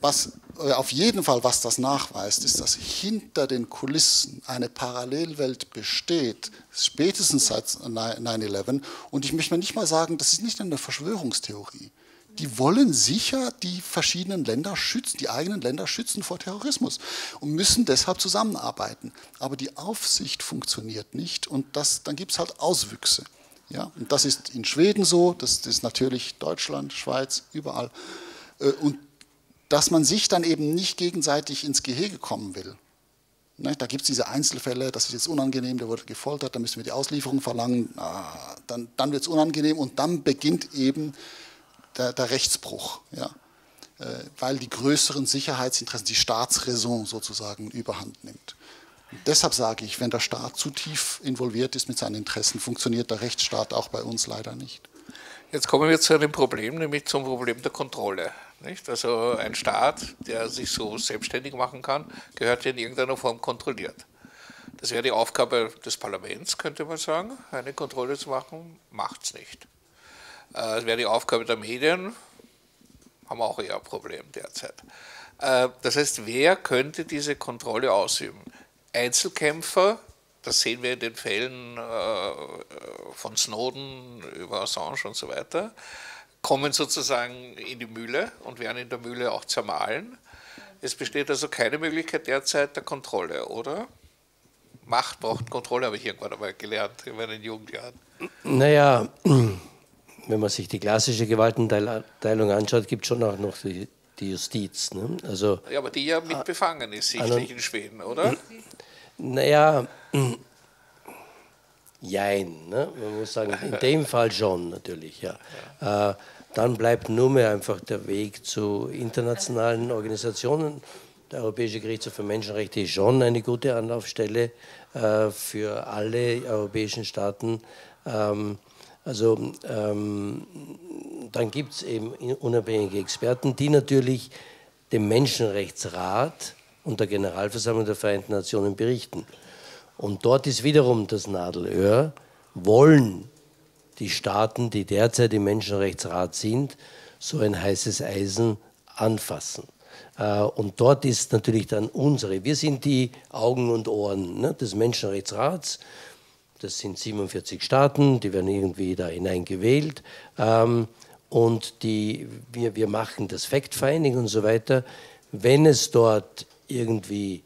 Was auf jeden Fall, was das nachweist, ist, dass hinter den Kulissen eine Parallelwelt besteht, spätestens seit 9/11. Und ich möchte nicht mal sagen, das ist nicht eine Verschwörungstheorie. Die wollen sicher die verschiedenen Länder schützen, die eigenen Länder schützen vor Terrorismus und müssen deshalb zusammenarbeiten. Aber die Aufsicht funktioniert nicht und dann gibt es halt Auswüchse. Ja? Und das ist in Schweden so, das ist natürlich Deutschland, Schweiz, überall. Und dass man sich dann eben nicht gegenseitig ins Gehege kommen will. Da gibt es diese Einzelfälle, das ist jetzt unangenehm, der wurde gefoltert, da müssen wir die Auslieferung verlangen, dann wird es unangenehm und dann beginnt eben der Rechtsbruch, ja, weil die größeren Sicherheitsinteressen, die Staatsräson sozusagen, überhand nimmt. Und deshalb sage ich, wenn der Staat zu tief involviert ist mit seinen Interessen, funktioniert der Rechtsstaat auch bei uns leider nicht. Jetzt kommen wir zu einem Problem, nämlich zum Problem der Kontrolle. Nicht? Also ein Staat, der sich so selbstständig machen kann, gehört in irgendeiner Form kontrolliert. Das wäre die Aufgabe des Parlaments, könnte man sagen, eine Kontrolle zu machen, macht es nicht. Das wäre die Aufgabe der Medien, haben wir auch eher ein Problem derzeit. Das heißt, wer könnte diese Kontrolle ausüben? Einzelkämpfer, das sehen wir in den Fällen von Snowden über Assange und so weiter, kommen sozusagen in die Mühle und werden in der Mühle auch zermahlen. Es besteht also keine Möglichkeit derzeit der Kontrolle, oder? Macht braucht Kontrolle, habe ich irgendwann einmal gelernt in meinen Jugendjahren. Naja, wenn man sich die klassische Gewaltenteilung anschaut, gibt es schon auch noch die Justiz. Ne? Also, ja, aber die ja mit befangen ist, sicherlich in Schweden, oder? Naja, jein. Ne? Man muss sagen, in dem Fall schon natürlich. Ja. Ja. Dann bleibt nur mehr einfach der Weg zu internationalen Organisationen. Der Europäische Gerichtshof für Menschenrechte ist schon eine gute Anlaufstelle für alle europäischen Staaten. Also dann gibt es eben unabhängige Experten, die natürlich dem Menschenrechtsrat und der Generalversammlung der Vereinten Nationen berichten. Und dort ist wiederum das Nadelöhr, wollen die Staaten, die derzeit im Menschenrechtsrat sind, so ein heißes Eisen anfassen. Und dort ist natürlich dann unsere, wir sind die Augen und Ohren, ne, des Menschenrechtsrats, das sind 47 Staaten, die werden irgendwie da hineingewählt, und wir machen das Fact-Finding und so weiter. Wenn es dort irgendwie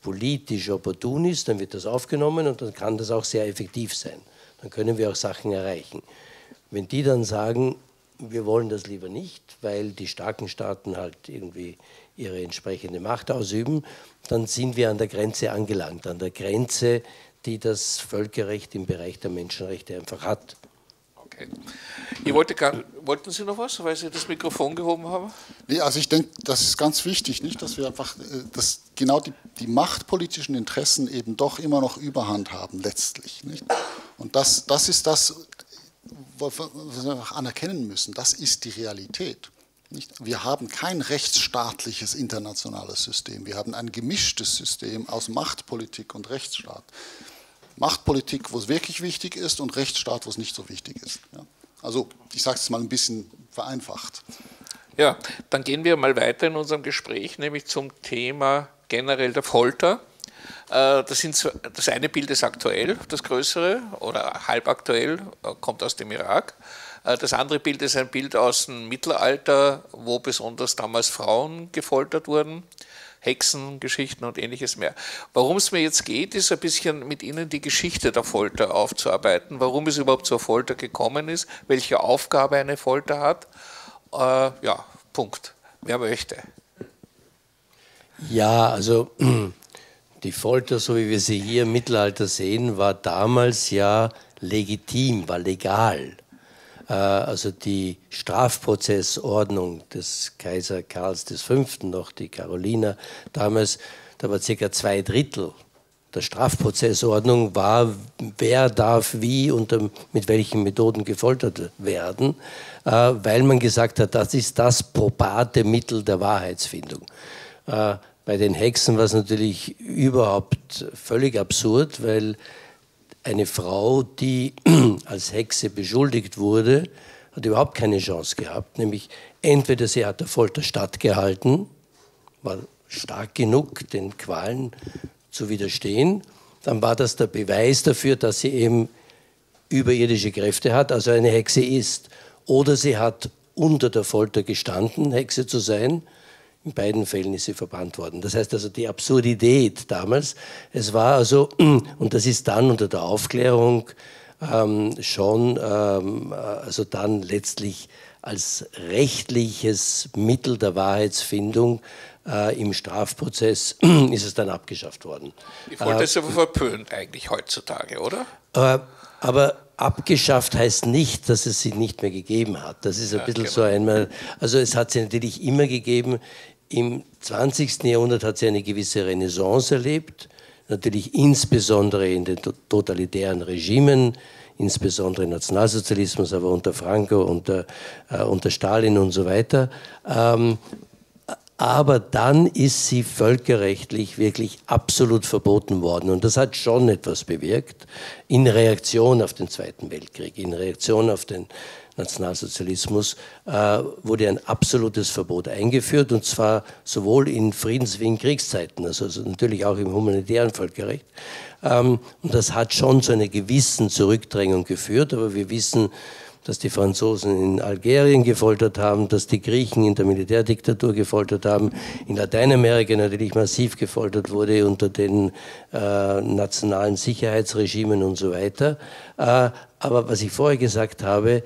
politisch opportun ist, dann wird das aufgenommen und dann kann das auch sehr effektiv sein. Dann können wir auch Sachen erreichen. Wenn die dann sagen, wir wollen das lieber nicht, weil die starken Staaten halt irgendwie ihre entsprechende Macht ausüben, dann sind wir an der Grenze angelangt, an der Grenze, die das Völkerrecht im Bereich der Menschenrechte einfach hat. Okay. Wollten Sie noch was, weil Sie das Mikrofon gehoben haben? Nee, also ich denke, das ist ganz wichtig, nicht, dass wir einfach, dass genau die machtpolitischen Interessen eben doch immer noch Überhand haben letztlich. Nicht? Und das ist das, was wir anerkennen müssen, das ist die Realität. Nicht? Wir haben kein rechtsstaatliches internationales System, wir haben ein gemischtes System aus Machtpolitik und Rechtsstaat. Machtpolitik, wo es wirklich wichtig ist, und Rechtsstaat, wo es nicht so wichtig ist. Ja. Also ich sage es mal ein bisschen vereinfacht. Ja, dann gehen wir mal weiter in unserem Gespräch, nämlich zum Thema generell der Folter. Das eine Bild ist aktuell, das größere oder halb aktuell, kommt aus dem Irak. Das andere Bild ist ein Bild aus dem Mittelalter, wo besonders damals Frauen gefoltert wurden, Hexengeschichten und ähnliches mehr. Warum es mir jetzt geht, ist ein bisschen mit Ihnen die Geschichte der Folter aufzuarbeiten, warum es überhaupt zur Folter gekommen ist, welche Aufgabe eine Folter hat. Ja, Punkt. Wer möchte? Ja, also die Folter, so wie wir sie hier im Mittelalter sehen, war damals ja legitim, war legal. Also die Strafprozessordnung des Kaiser Karls V., noch die Karoliner damals, da war ca. 2/3 der Strafprozessordnung war, wer darf wie und mit welchen Methoden gefoltert werden, weil man gesagt hat, das ist das probate Mittel der Wahrheitsfindung. Bei den Hexen war es natürlich überhaupt völlig absurd, weil eine Frau, die als Hexe beschuldigt wurde, hat überhaupt keine Chance gehabt. Nämlich entweder sie hat der Folter stattgehalten, war stark genug, den Qualen zu widerstehen, dann war das der Beweis dafür, dass sie eben überirdische Kräfte hat, also eine Hexe ist. Oder sie hat unter der Folter gestanden, Hexe zu sein. In beiden Fällen ist sie verbannt worden. Das heißt also, die Absurdität damals, es war also, und das ist dann unter der Aufklärung also dann letztlich als rechtliches Mittel der Wahrheitsfindung im Strafprozess ist es dann abgeschafft worden. Ich wollte es aber verpönt eigentlich heutzutage, oder? Aber abgeschafft heißt nicht, dass es sie nicht mehr gegeben hat. Das ist ein bisschen genau. So einmal, also es hat sie natürlich immer gegeben. Im 20. Jahrhundert hat sie eine gewisse Renaissance erlebt, natürlich insbesondere in den totalitären Regimen, insbesondere im Nationalsozialismus, aber unter Franco, unter Stalin und so weiter. Aber dann ist sie völkerrechtlich wirklich absolut verboten worden. Und das hat schon etwas bewirkt in Reaktion auf den Zweiten Weltkrieg, in Reaktion auf den Nationalsozialismus wurde ein absolutes Verbot eingeführt, und zwar sowohl in Friedens- wie in Kriegszeiten, also natürlich auch im humanitären Völkerrecht. Und das hat schon zu einer gewissen Zurückdrängung geführt, aber wir wissen, dass die Franzosen in Algerien gefoltert haben, dass die Griechen in der Militärdiktatur gefoltert haben, in Lateinamerika natürlich massiv gefoltert wurde unter den nationalen Sicherheitsregimen und so weiter. Aber was ich vorher gesagt habe,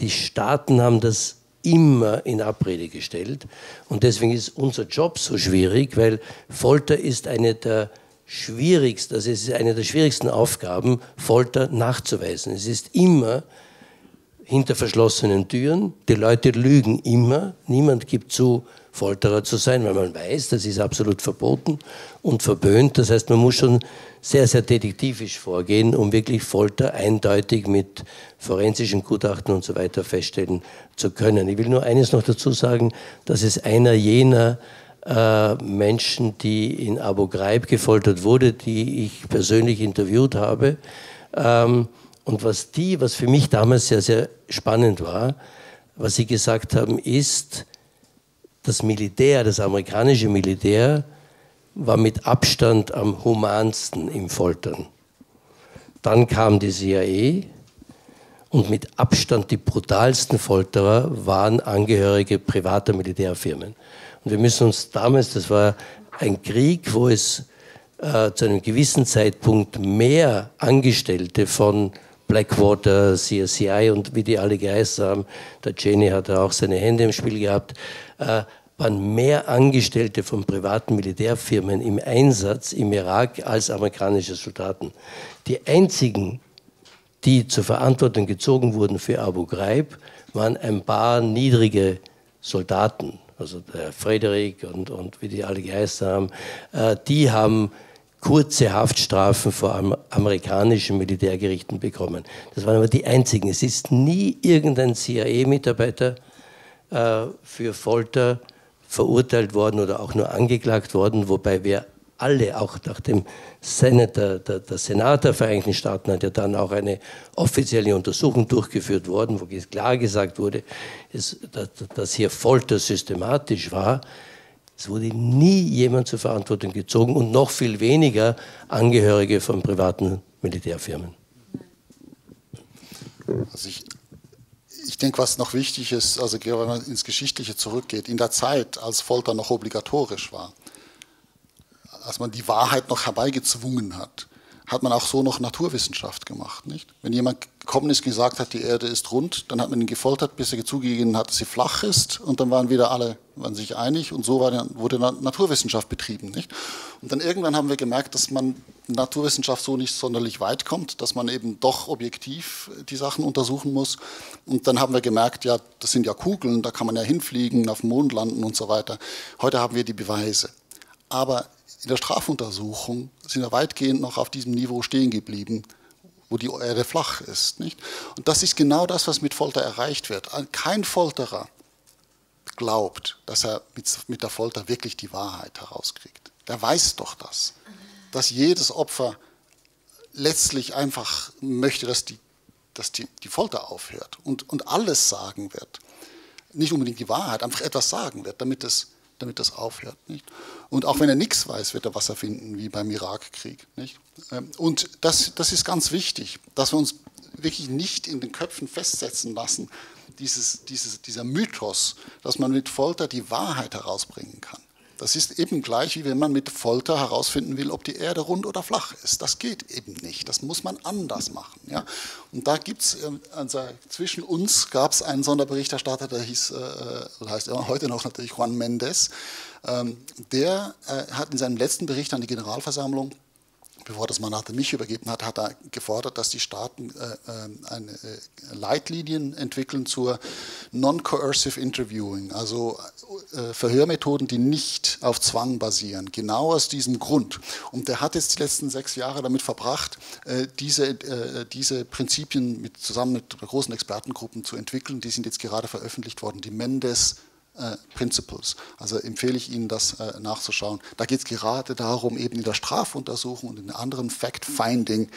die Staaten haben das immer in Abrede gestellt, und deswegen ist unser Job so schwierig, weil Folter ist eine der schwierigsten Aufgaben, Folter nachzuweisen. Es ist immer hinter verschlossenen Türen, die Leute lügen immer, niemand gibt zu, Folterer zu sein, weil man weiß, das ist absolut verboten und verböhnt. Das heißt, man muss schon sehr, sehr detektivisch vorgehen, um wirklich Folter eindeutig mit forensischen Gutachten und so weiter feststellen zu können. Ich will nur eines noch dazu sagen, das ist einer jener Menschen, die in Abu Ghraib gefoltert wurde, die ich persönlich interviewt habe. Und was für mich damals sehr, sehr spannend war, was sie gesagt haben, ist, das Militär, das amerikanische Militär, war mit Abstand am humansten im Foltern. Dann kam die CIA und mit Abstand die brutalsten Folterer waren Angehörige privater Militärfirmen. Und wir müssen uns damals, das war ein Krieg, wo es zu einem gewissen Zeitpunkt mehr Angestellte von Blackwater, CIA und wie die alle geheißen haben, der Cheney hat auch seine Hände im Spiel gehabt, waren mehr Angestellte von privaten Militärfirmen im Einsatz im Irak als amerikanische Soldaten. Die einzigen, die zur Verantwortung gezogen wurden für Abu Ghraib, waren ein paar niedrige Soldaten, also der Frederik und wie die alle geheißen haben, die haben kurze Haftstrafen vor amerikanischen Militärgerichten bekommen. Das waren aber die einzigen. Es ist nie irgendein CIA-Mitarbeiter für Folter verurteilt worden oder auch nur angeklagt worden, wobei wir alle, auch nach dem der Senat der Vereinigten Staaten hat ja dann auch eine offizielle Untersuchung durchgeführt worden, wo klar gesagt wurde, dass hier Folter systematisch war. Es wurde nie jemand zur Verantwortung gezogen und noch viel weniger Angehörige von privaten Militärfirmen. Also ich denke, was noch wichtig ist, also wenn man ins Geschichtliche zurückgeht, in der Zeit, als Folter noch obligatorisch war, als man die Wahrheit noch herbeigezwungen hat, hat man auch so noch Naturwissenschaft gemacht, nicht? Wenn jemand gekommen ist, gesagt hat, die Erde ist rund, dann hat man ihn gefoltert, bis er zugegeben hat, dass sie flach ist, und dann waren wieder alle sich einig, und so wurde Naturwissenschaft betrieben, nicht? Und dann irgendwann haben wir gemerkt, dass man Naturwissenschaft so nicht sonderlich weit kommt, dass man eben doch objektiv die Sachen untersuchen muss, und dann haben wir gemerkt, ja, das sind ja Kugeln, da kann man ja hinfliegen, auf dem Mond landen und so weiter. Heute haben wir die Beweise. Aber in der Strafuntersuchung sind wir weitgehend noch auf diesem Niveau stehen geblieben, wo die Erde flach ist, nicht? Und das ist genau das, was mit Folter erreicht wird. Kein Folterer glaubt, dass er mit der Folter wirklich die Wahrheit herauskriegt. Der weiß doch das, dass jedes Opfer letztlich einfach möchte, dass die Folter aufhört und alles sagen wird. Nicht unbedingt die Wahrheit, einfach etwas sagen wird, damit das aufhört, nicht? Und auch wenn er nichts weiß, wird er was erfinden, wie beim Irakkrieg, nicht? Und das ist ganz wichtig, dass wir uns wirklich nicht in den Köpfen festsetzen lassen, dieser Mythos, dass man mit Folter die Wahrheit herausbringen kann. Das ist eben gleich, wie wenn man mit Folter herausfinden will, ob die Erde rund oder flach ist. Das geht eben nicht. Das muss man anders machen. Ja? Und da gibt es, also zwischen uns gab es einen Sonderberichterstatter, der hieß, heißt immer heute noch natürlich Juan Mendez. Der hat in seinem letzten Bericht an die Generalversammlung, bevor das Mandat an mich übergeben hat, hat er gefordert, dass die Staaten Leitlinien entwickeln zur Non-Coercive Interviewing, also Verhörmethoden, die nicht auf Zwang basieren, genau aus diesem Grund. Und der hat jetzt die letzten 6 Jahre damit verbracht, diese Prinzipien zusammen mit großen Expertengruppen zu entwickeln. Die sind jetzt gerade veröffentlicht worden, die Mendez Principles. Also empfehle ich Ihnen, das nachzuschauen. Da geht es gerade darum, eben in der Strafuntersuchung und in anderen Fact-Finding,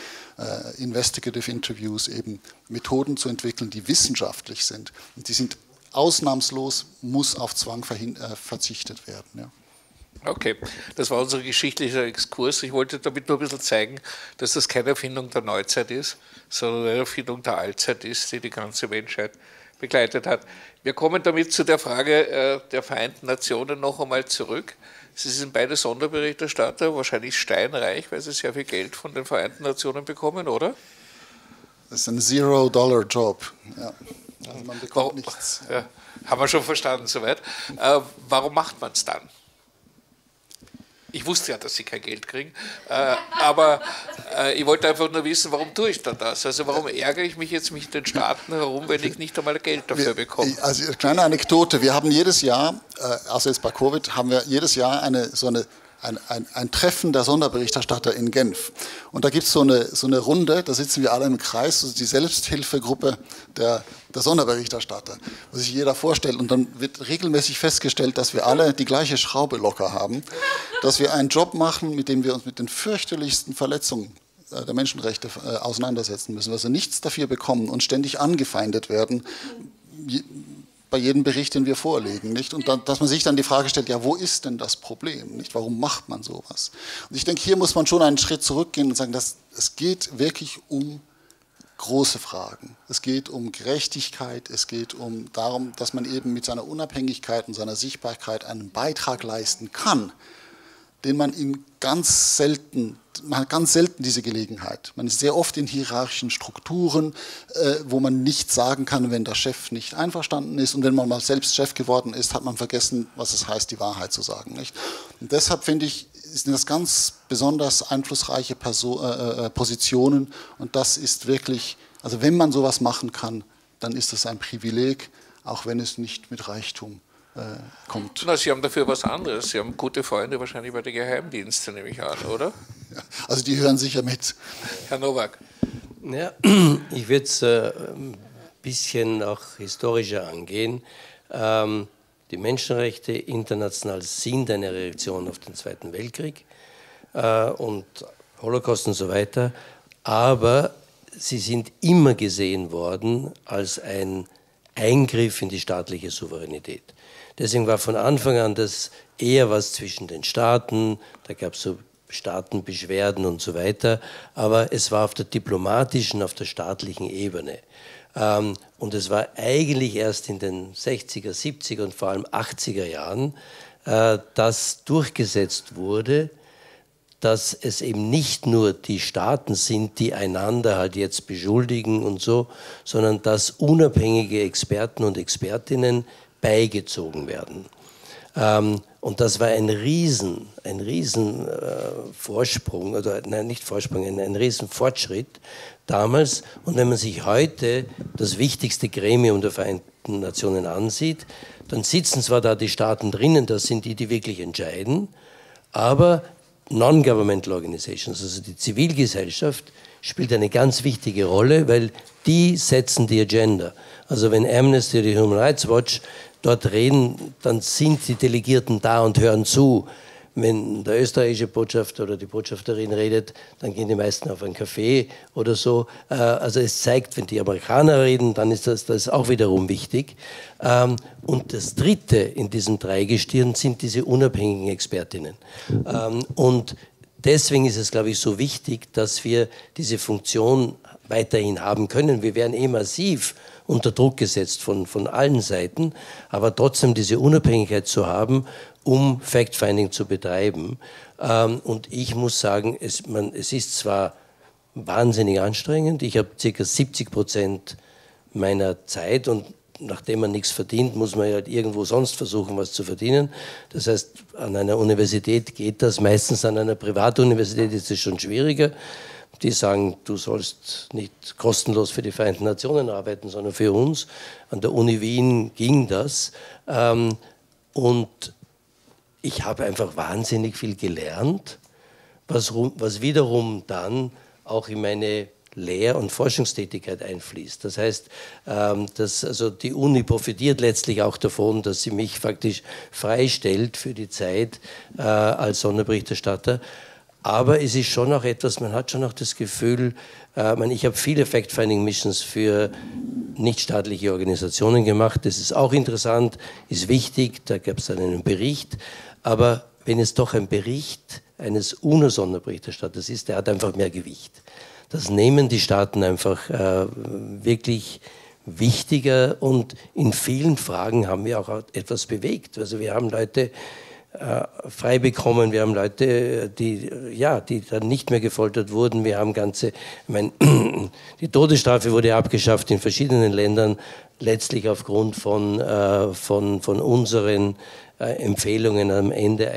Investigative Interviews, eben Methoden zu entwickeln, die wissenschaftlich sind. Und die sind ausnahmslos, muss auf Zwang verzichtet werden. Ja. Okay, das war unser geschichtlicher Exkurs. Ich wollte damit nur ein bisschen zeigen, dass das keine Erfindung der Neuzeit ist, sondern eine Erfindung der Allzeit ist, die die ganze Menschheit begleitet hat. Wir kommen damit zu der Frage der Vereinten Nationen noch einmal zurück. Sie sind beide Sonderberichterstatter, wahrscheinlich steinreich, weil Sie sehr viel Geld von den Vereinten Nationen bekommen, oder? Das ist ein Zero-Dollar-Job. Ja. Also man bekommt nichts. Ja. Haben wir schon verstanden soweit. Warum macht man es dann? Ich wusste ja, dass sie kein Geld kriegen, aber ich wollte einfach nur wissen, warum tue ich da das? Also warum ärgere ich mich jetzt mit den Staaten herum, wenn ich nicht einmal Geld dafür bekomme? Also eine kleine Anekdote, wir haben jedes Jahr, also jetzt bei Covid, haben wir jedes Jahr ein Treffen der Sonderberichterstatter in Genf. Und da gibt es so eine Runde, da sitzen wir alle im Kreis, also die Selbsthilfegruppe der Sonderberichterstatter, was sich jeder vorstellt. Und dann wird regelmäßig festgestellt, dass wir alle die gleiche Schraube locker haben, dass wir einen Job machen, mit dem wir uns mit den fürchterlichsten Verletzungen der Menschenrechte auseinandersetzen müssen, dass wir nichts dafür bekommen und ständig angefeindet werden, bei jedem Bericht, den wir vorlegen, nicht? Und dann, dass man sich dann die Frage stellt, ja, wo ist denn das Problem, nicht? Warum macht man sowas? Und ich denke, hier muss man schon einen Schritt zurückgehen und sagen, dass es geht wirklich um große Fragen. Es geht um Gerechtigkeit, es geht um darum, dass man eben mit seiner Unabhängigkeit und seiner Sichtbarkeit einen Beitrag leisten kann, den man ihm man hat ganz selten diese Gelegenheit. Man ist sehr oft in hierarchischen Strukturen, wo man nichts sagen kann, wenn der Chef nicht einverstanden ist. Und wenn man mal selbst Chef geworden ist, hat man vergessen, was es heißt, die Wahrheit zu sagen. Nicht? Und deshalb finde ich, sind das ganz besonders einflussreiche Positionen. Und das ist wirklich, also wenn man sowas machen kann, dann ist das ein Privileg, auch wenn es nicht mit Reichtum kommt. Na, Sie haben dafür was anderes. Sie haben gute Freunde wahrscheinlich bei den Geheimdiensten, nehme ich an, oder? Ja, also die hören sicher mit. Herr Nowak. Ja, ich würde es ein bisschen noch historischer angehen. Die Menschenrechte international sind eine Reaktion auf den Zweiten Weltkrieg und Holocaust und so weiter, aber sie sind immer gesehen worden als ein Eingriff in die staatliche Souveränität. Deswegen war von Anfang an das eher was zwischen den Staaten, da gab es so Staatenbeschwerden und so weiter, aber es war auf der diplomatischen, auf der staatlichen Ebene. Und es war eigentlich erst in den 60er, 70er und vor allem 80er Jahren, dass durchgesetzt wurde, dass es eben nicht nur die Staaten sind, die einander halt jetzt beschuldigen und so, sondern dass unabhängige Experten und Expertinnen beigezogen werden. Und das war ein Riesen Vorsprung, oder nein, nicht Vorsprung, ein Riesen Fortschritt damals. Und wenn man sich heute das wichtigste Gremium der Vereinten Nationen ansieht, dann sitzen zwar da die Staaten drinnen, das sind die, die wirklich entscheiden, aber Non-Governmental Organizations, also die Zivilgesellschaft, spielt eine ganz wichtige Rolle, weil die setzen die Agenda. Also wenn Amnesty oder die Human Rights Watch dort reden, dann sind die Delegierten da und hören zu. Wenn der österreichische Botschafter oder die Botschafterin redet, dann gehen die meisten auf einen Café oder so. Also es zeigt, wenn die Amerikaner reden, dann ist das auch wiederum wichtig. Und das Dritte in diesem Dreigestirn sind diese unabhängigen Expertinnen. Und deswegen ist es, glaube ich, so wichtig, dass wir diese Funktion weiterhin haben können. Wir werden eh massiv unter Druck gesetzt von allen Seiten, aber trotzdem diese Unabhängigkeit zu haben, um Fact-Finding zu betreiben. Und ich muss sagen, es ist zwar wahnsinnig anstrengend, ich habe ca. 70% meiner Zeit und nachdem man nichts verdient, muss man ja halt irgendwo sonst versuchen, was zu verdienen. Das heißt, an einer Universität geht das, meistens an einer Privatuniversität ist es schon schwieriger. Die sagen, du sollst nicht kostenlos für die Vereinten Nationen arbeiten, sondern für uns. An der Uni Wien ging das. Und ich habe einfach wahnsinnig viel gelernt, was wiederum dann auch in meine Lehr- und Forschungstätigkeit einfließt. Das heißt, also die Uni profitiert letztlich auch davon, dass sie mich faktisch freistellt für die Zeit als Sonderberichterstatter. Aber es ist schon auch etwas, man hat schon auch das Gefühl, ich habe viele Fact-Finding-Missions für nichtstaatliche Organisationen gemacht, das ist auch interessant, ist wichtig, da gab es dann einen Bericht, aber wenn es doch ein Bericht eines UNO-Sonderberichterstatters ist, der hat einfach mehr Gewicht. Das nehmen die Staaten einfach wirklich wichtiger und in vielen Fragen haben wir auch etwas bewegt. Also wir haben Leute frei bekommen, wir haben Leute, die dann nicht mehr gefoltert wurden, wir haben die Todesstrafe wurde abgeschafft in verschiedenen Ländern, letztlich aufgrund von unseren Empfehlungen am Ende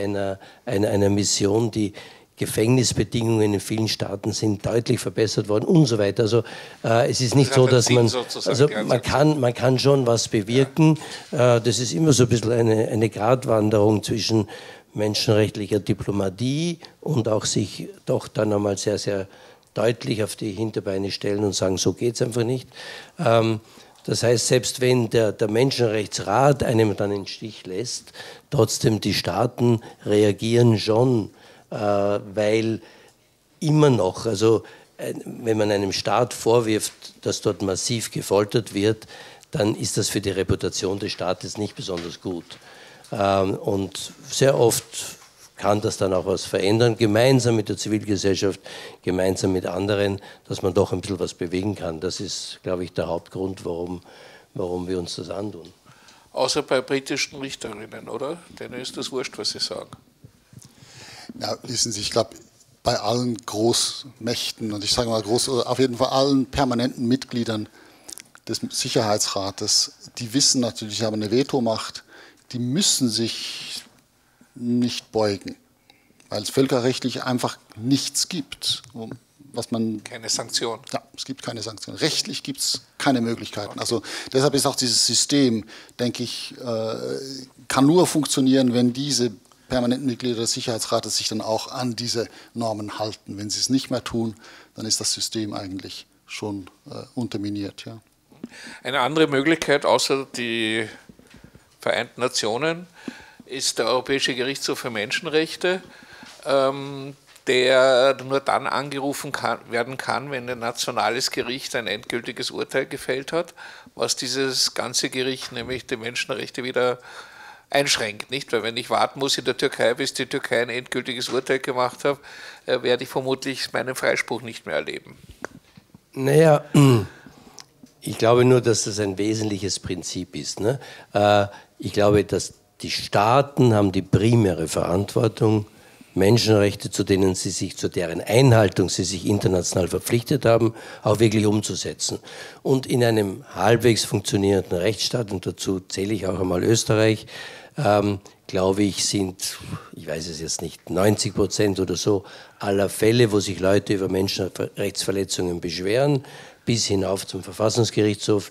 einer Mission, die Gefängnisbedingungen in vielen Staaten sind deutlich verbessert worden und so weiter. Also es ist nicht so, dass man, also man kann schon was bewirken. Ja. Das ist immer so ein bisschen eine Gratwanderung zwischen menschenrechtlicher Diplomatie und auch sich doch dann einmal sehr, sehr deutlich auf die Hinterbeine stellen und sagen, so geht es einfach nicht. Das heißt, selbst wenn der Menschenrechtsrat einem dann in den Stich lässt, trotzdem die Staaten reagieren schon, weil immer noch, also wenn man einem Staat vorwirft, dass dort massiv gefoltert wird, dann ist das für die Reputation des Staates nicht besonders gut. Und sehr oft kann das dann auch was verändern, gemeinsam mit der Zivilgesellschaft, gemeinsam mit anderen, dass man doch ein bisschen was bewegen kann. Das ist, glaube ich, der Hauptgrund, warum wir uns das antun. Außer bei britischen Richterinnen, oder? Denen ist das wurscht, was sie sagen. Ja, wissen Sie, ich glaube, bei allen Großmächten, und ich sage mal auf jeden Fall allen permanenten Mitgliedern des Sicherheitsrates, die wissen natürlich, sie haben eine Vetomacht, die müssen sich nicht beugen, weil es völkerrechtlich einfach nichts gibt, was man... Keine Sanktion. Ja, es gibt keine Sanktion. Rechtlich gibt es keine Möglichkeiten. Okay. Also deshalb ist auch dieses System, denke ich, kann nur funktionieren, wenn diese permanenten Mitglieder des Sicherheitsrates sich dann auch an diese Normen halten. Wenn sie es nicht mehr tun, dann ist das System eigentlich schon unterminiert. Ja. Eine andere Möglichkeit, außer die Vereinten Nationen, ist der Europäische Gerichtshof für Menschenrechte, der nur dann angerufen werden kann, wenn ein nationales Gericht ein endgültiges Urteil gefällt hat, was dieses ganze Gericht, nämlich die Menschenrechte, wieder einschränkt, nicht? Weil wenn ich warten muss in der Türkei, bis die Türkei ein endgültiges Urteil gemacht hat, werde ich vermutlich meinen Freispruch nicht mehr erleben. Naja, ich glaube nur, dass das ein wesentliches Prinzip ist, ne? Ich glaube, dass die Staaten haben die primäre Verantwortung, Menschenrechte, zu deren Einhaltung sie sich international verpflichtet haben, auch wirklich umzusetzen. Und in einem halbwegs funktionierenden Rechtsstaat, und dazu zähle ich auch einmal Österreich, glaube ich, sind, ich weiß es jetzt nicht, 90% oder so aller Fälle, wo sich Leute über Menschenrechtsverletzungen beschweren, bis hinauf zum Verfassungsgerichtshof,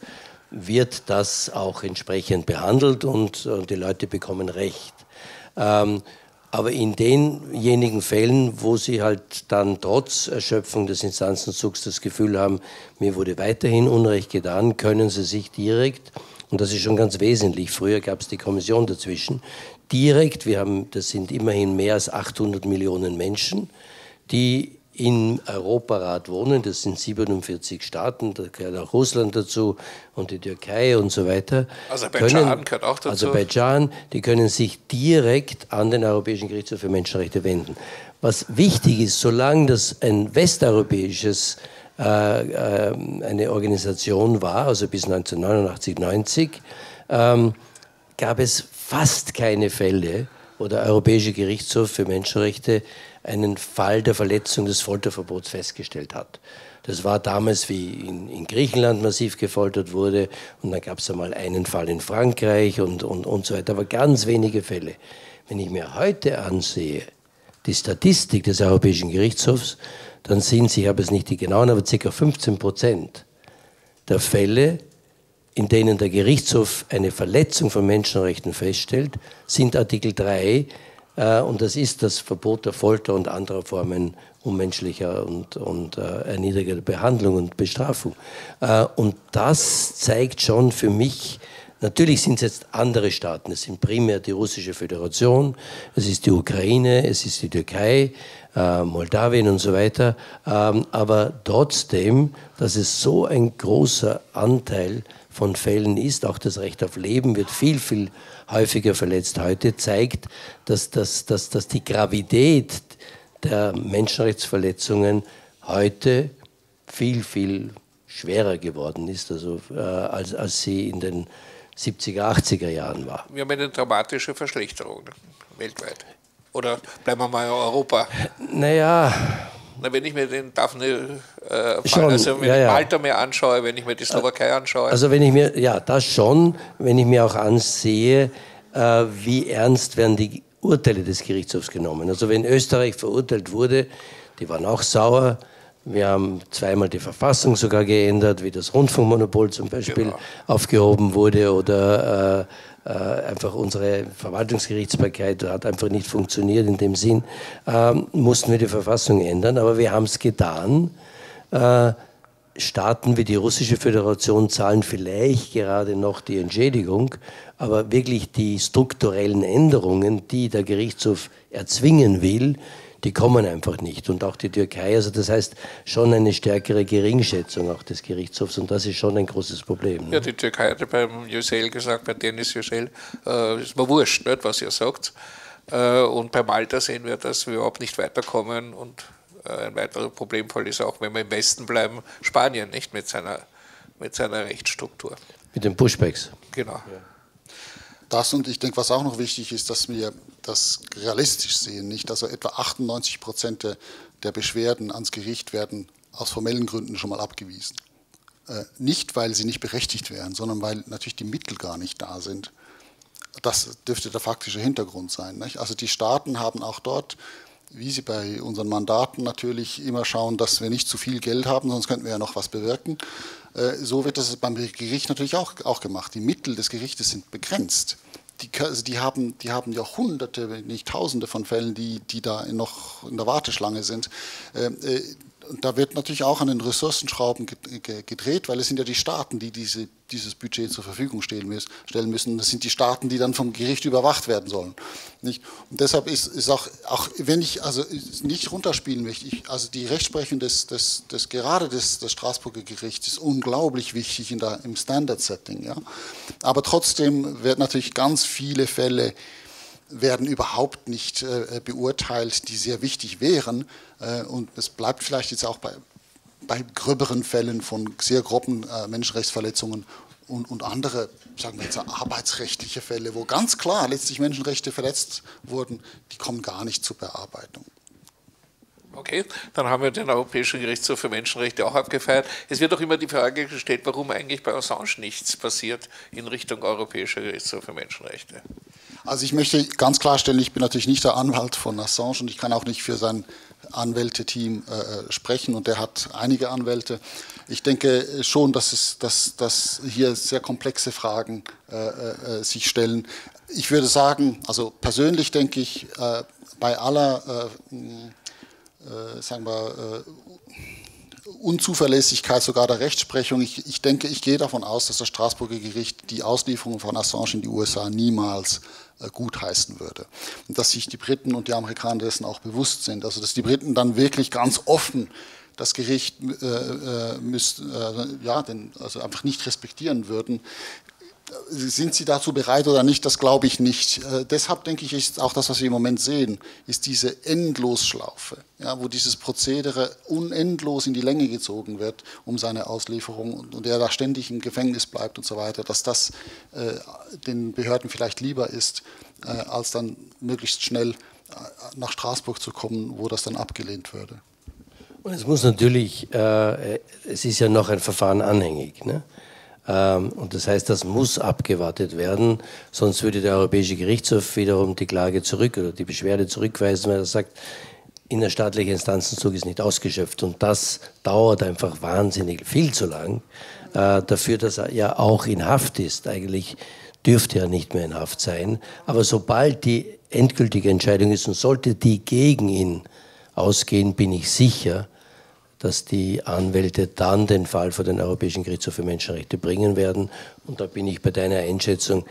wird das auch entsprechend behandelt und die Leute bekommen Recht. Aber in denjenigen Fällen, wo sie halt dann trotz Erschöpfung des Instanzenzugs das Gefühl haben, mir wurde weiterhin Unrecht getan, können sie sich direkt, und das ist schon ganz wesentlich, früher gab es die Kommission dazwischen, direkt, das sind immerhin mehr als 800 Millionen Menschen, die im Europarat wohnen, das sind 47 Staaten, da gehört auch Russland dazu und die Türkei und so weiter. Aserbaidschan gehört auch dazu. Aserbaidschan, die können sich direkt an den Europäischen Gerichtshof für Menschenrechte wenden. Was wichtig ist, solange das ein westeuropäisches, eine Organisation war, also bis 1989, 90, gab es fast keine Fälle, wo der Europäische Gerichtshof für Menschenrechte einen Fall der Verletzung des Folterverbots festgestellt hat. Das war damals, wie in Griechenland massiv gefoltert wurde, und dann gab es einmal einen Fall in Frankreich und so weiter, aber ganz wenige Fälle. Wenn ich mir heute ansehe, die Statistik des Europäischen Gerichtshofs, dann sind sie, ich habe es nicht die genauen, aber ca. 15% der Fälle, in denen der Gerichtshof eine Verletzung von Menschenrechten feststellt, sind Artikel 3, und das ist das Verbot der Folter und anderer Formen unmenschlicher und erniedrigender Behandlung und Bestrafung. Und das zeigt schon für mich, natürlich sind es jetzt andere Staaten, es sind primär die Russische Föderation, es ist die Ukraine, es ist die Türkei, Moldawien und so weiter, aber trotzdem, dass es so ein großer Anteil von Fällen ist, auch das Recht auf Leben wird viel, viel häufiger verletzt heute, zeigt, dass die Gravität der Menschenrechtsverletzungen heute viel, viel schwerer geworden ist, also, als sie in den 70er, 80er Jahren war. Wir haben eine dramatische Verschlechterung. weltweit. Oder bleiben wir mal in Europa? Naja. Na, wenn ich mir den Malta mir anschaue, wenn ich mir die Slowakei anschaue. Also wenn ich mir, ja, das schon, wenn ich mir auch ansehe, wie ernst werden die Urteile des Gerichtshofs genommen. Also wenn Österreich verurteilt wurde, die waren auch sauer. Wir haben zweimal die Verfassung sogar geändert, wie das Rundfunkmonopol zum Beispiel aufgehoben wurde oder einfach unsere Verwaltungsgerichtsbarkeit hat einfach nicht funktioniert in dem Sinn, mussten wir die Verfassung ändern, aber wir haben es getan. Staaten wie die Russische Föderation zahlen vielleicht gerade noch die Entschädigung, aber wirklich die strukturellen Änderungen, die der Gerichtshof erzwingen will, die kommen einfach nicht. Und auch die Türkei, also das heißt schon eine stärkere Geringschätzung auch des Gerichtshofs und das ist schon ein großes Problem. Ne? Ja, die Türkei hat beim Yücel gesagt, bei Dennis Yücel, ist mir wurscht, nicht, was ihr sagt. Und bei Malta sehen wir, dass wir überhaupt nicht weiterkommen und ein weiterer Problemfall ist auch, wenn wir im Westen bleiben, Spanien nicht mit seiner Rechtsstruktur. Mit den Pushbacks. Genau. Ja. Das und ich denke, was auch noch wichtig ist, dass wir das realistisch sehen, nicht? Also etwa 98% der Beschwerden ans Gericht werden aus formellen Gründen schon mal abgewiesen. Nicht, weil sie nicht berechtigt wären, sondern weil natürlich die Mittel gar nicht da sind. Das dürfte der faktische Hintergrund sein, nicht? Also die Staaten haben auch dort, wie sie bei unseren Mandaten natürlich immer schauen, dass wir nicht zu viel Geld haben, sonst könnten wir ja noch was bewirken. So wird das beim Gericht natürlich auch gemacht. Die Mittel des Gerichtes sind begrenzt. Die haben ja Hunderte, wenn nicht Tausende von Fällen, die da noch in der Warteschlange sind. Und da wird natürlich auch an den Ressourcenschrauben gedreht, weil es sind ja die Staaten, die dieses Budget zur Verfügung stellen müssen. Das sind die Staaten, die dann vom Gericht überwacht werden sollen. Nicht? Und deshalb ist auch wenn ich also nicht runterspielen möchte, also die Rechtsprechung des Straßburger Gerichts ist unglaublich wichtig im Standard-Setting. Ja? Aber trotzdem werden natürlich ganz viele Fälle werden überhaupt nicht beurteilt, die sehr wichtig wären. Und es bleibt vielleicht jetzt auch bei gröberen Fällen von sehr groben Menschenrechtsverletzungen und andere, sagen wir jetzt arbeitsrechtliche Fälle, wo ganz klar letztlich Menschenrechte verletzt wurden, die kommen gar nicht zur Bearbeitung. Okay, dann haben wir den Europäischen Gerichtshof für Menschenrechte auch abgefeiert. Es wird auch immer die Frage gestellt, warum eigentlich bei Assange nichts passiert in Richtung Europäischer Gerichtshof für Menschenrechte. Also ich möchte ganz klarstellen, ich bin natürlich nicht der Anwalt von Assange und ich kann auch nicht für sein Anwälteteam sprechen und der hat einige Anwälte. Ich denke schon, dass hier sehr komplexe Fragen sich stellen. Ich würde sagen, also persönlich denke ich, bei aller sagen wir, Unzuverlässigkeit sogar der Rechtsprechung. Ich denke, ich gehe davon aus, dass das Straßburger Gericht die Auslieferung von Assange in die USA niemals gutheißen würde. Und dass sich die Briten und die Amerikaner dessen auch bewusst sind. Also dass die Briten dann wirklich ganz offen das Gericht einfach nicht respektieren würden. Sind sie dazu bereit oder nicht? Das glaube ich nicht. Deshalb denke ich, ist auch das, was wir im Moment sehen, ist diese Endlosschlaufe, ja, wo dieses Prozedere unendlos in die Länge gezogen wird, um seine Auslieferung und er da ständig im Gefängnis bleibt und so weiter, dass das den Behörden vielleicht lieber ist, als dann möglichst schnell nach Straßburg zu kommen, wo das dann abgelehnt würde. Und es muss natürlich, es ist ja noch ein Verfahren anhängig, ne? Und das heißt, das muss abgewartet werden, sonst würde der Europäische Gerichtshof wiederum die Klage zurück oder die Beschwerde zurückweisen, weil er sagt, innerstaatlicher Instanzenzug ist nicht ausgeschöpft. Und das dauert einfach wahnsinnig viel zu lang, dafür, dass er ja auch in Haft ist. Eigentlich dürfte er nicht mehr in Haft sein. Aber sobald die endgültige Entscheidung ist und sollte die gegen ihn ausgehen, bin ich sicher, dass die Anwälte dann den Fall vor den Europäischen Gerichtshof für Menschenrechte bringen werden. Und da bin ich bei deiner Einschätzung,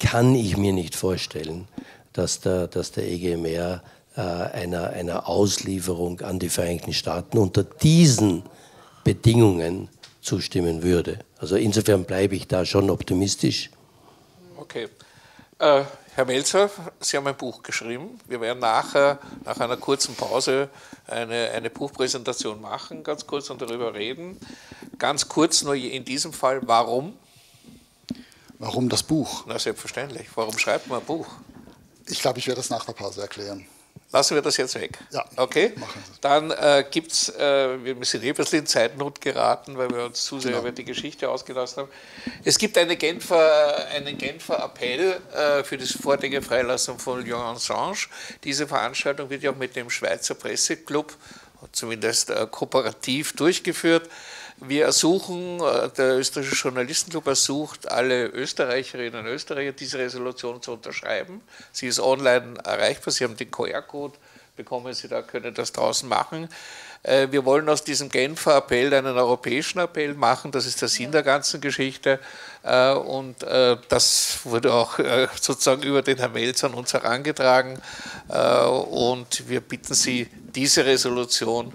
kann ich mir nicht vorstellen, dass der EGMR einer Auslieferung an die Vereinigten Staaten unter diesen Bedingungen zustimmen würde. Also insofern bleibe ich da schon optimistisch. Okay. Herr Melzer, Sie haben ein Buch geschrieben. Wir werden nachher, nach einer kurzen Pause, eine Buchpräsentation machen, ganz kurz und darüber reden. Ganz kurz nur in diesem Fall, warum? Warum das Buch? Na, selbstverständlich. Warum schreibt man ein Buch? Ich glaube, ich werde das nach der Pause erklären. Lassen wir das jetzt weg. Ja, okay. Dann gibt es, wir sind ein bisschen in Zeitnot geraten, weil wir uns zu sehr über die Geschichte ausgelassen haben. Es gibt eine einen Genfer Appell für die sofortige Freilassung von Julian Assange. Diese Veranstaltung wird ja auch mit dem Schweizer Presseclub, zumindest kooperativ, durchgeführt. Wir ersuchen, der österreichische Journalistenclub ersucht alle Österreicherinnen und Österreicher, diese Resolution zu unterschreiben. Sie ist online erreichbar, Sie haben den QR-Code, bekommen Sie da, können das draußen machen. Wir wollen aus diesem Genfer Appell einen europäischen Appell machen, das ist der Sinn der ganzen Geschichte. Und das wurde auch sozusagen über den Herrn Melzer an uns herangetragen. Und wir bitten Sie, diese Resolution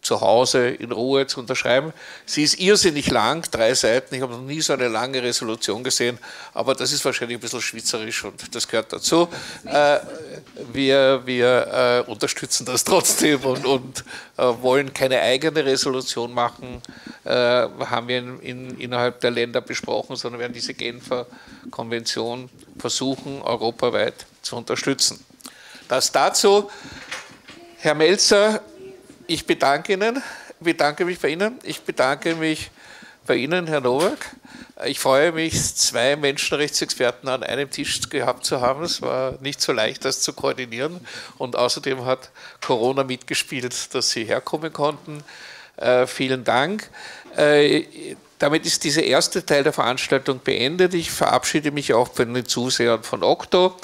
zu Hause in Ruhe zu unterschreiben. Sie ist irrsinnig lang, 3 Seiten, ich habe noch nie so eine lange Resolution gesehen, aber das ist wahrscheinlich ein bisschen schweizerisch und das gehört dazu. Wir unterstützen das trotzdem und wollen keine eigene Resolution machen, haben wir innerhalb der Länder besprochen, sondern werden diese Genfer Konvention versuchen, europaweit zu unterstützen. Das dazu. Herr Melzer, ich bedanke Ihnen, bedanke mich bei Ihnen. Ich bedanke mich bei Ihnen, Herr Nowak. Ich freue mich, 2 Menschenrechtsexperten an einem Tisch gehabt zu haben. Es war nicht so leicht, das zu koordinieren. Und außerdem hat Corona mitgespielt, dass Sie herkommen konnten. Vielen Dank. Damit ist dieser erste Teil der Veranstaltung beendet. Ich verabschiede mich auch von den Zusehern von Okto.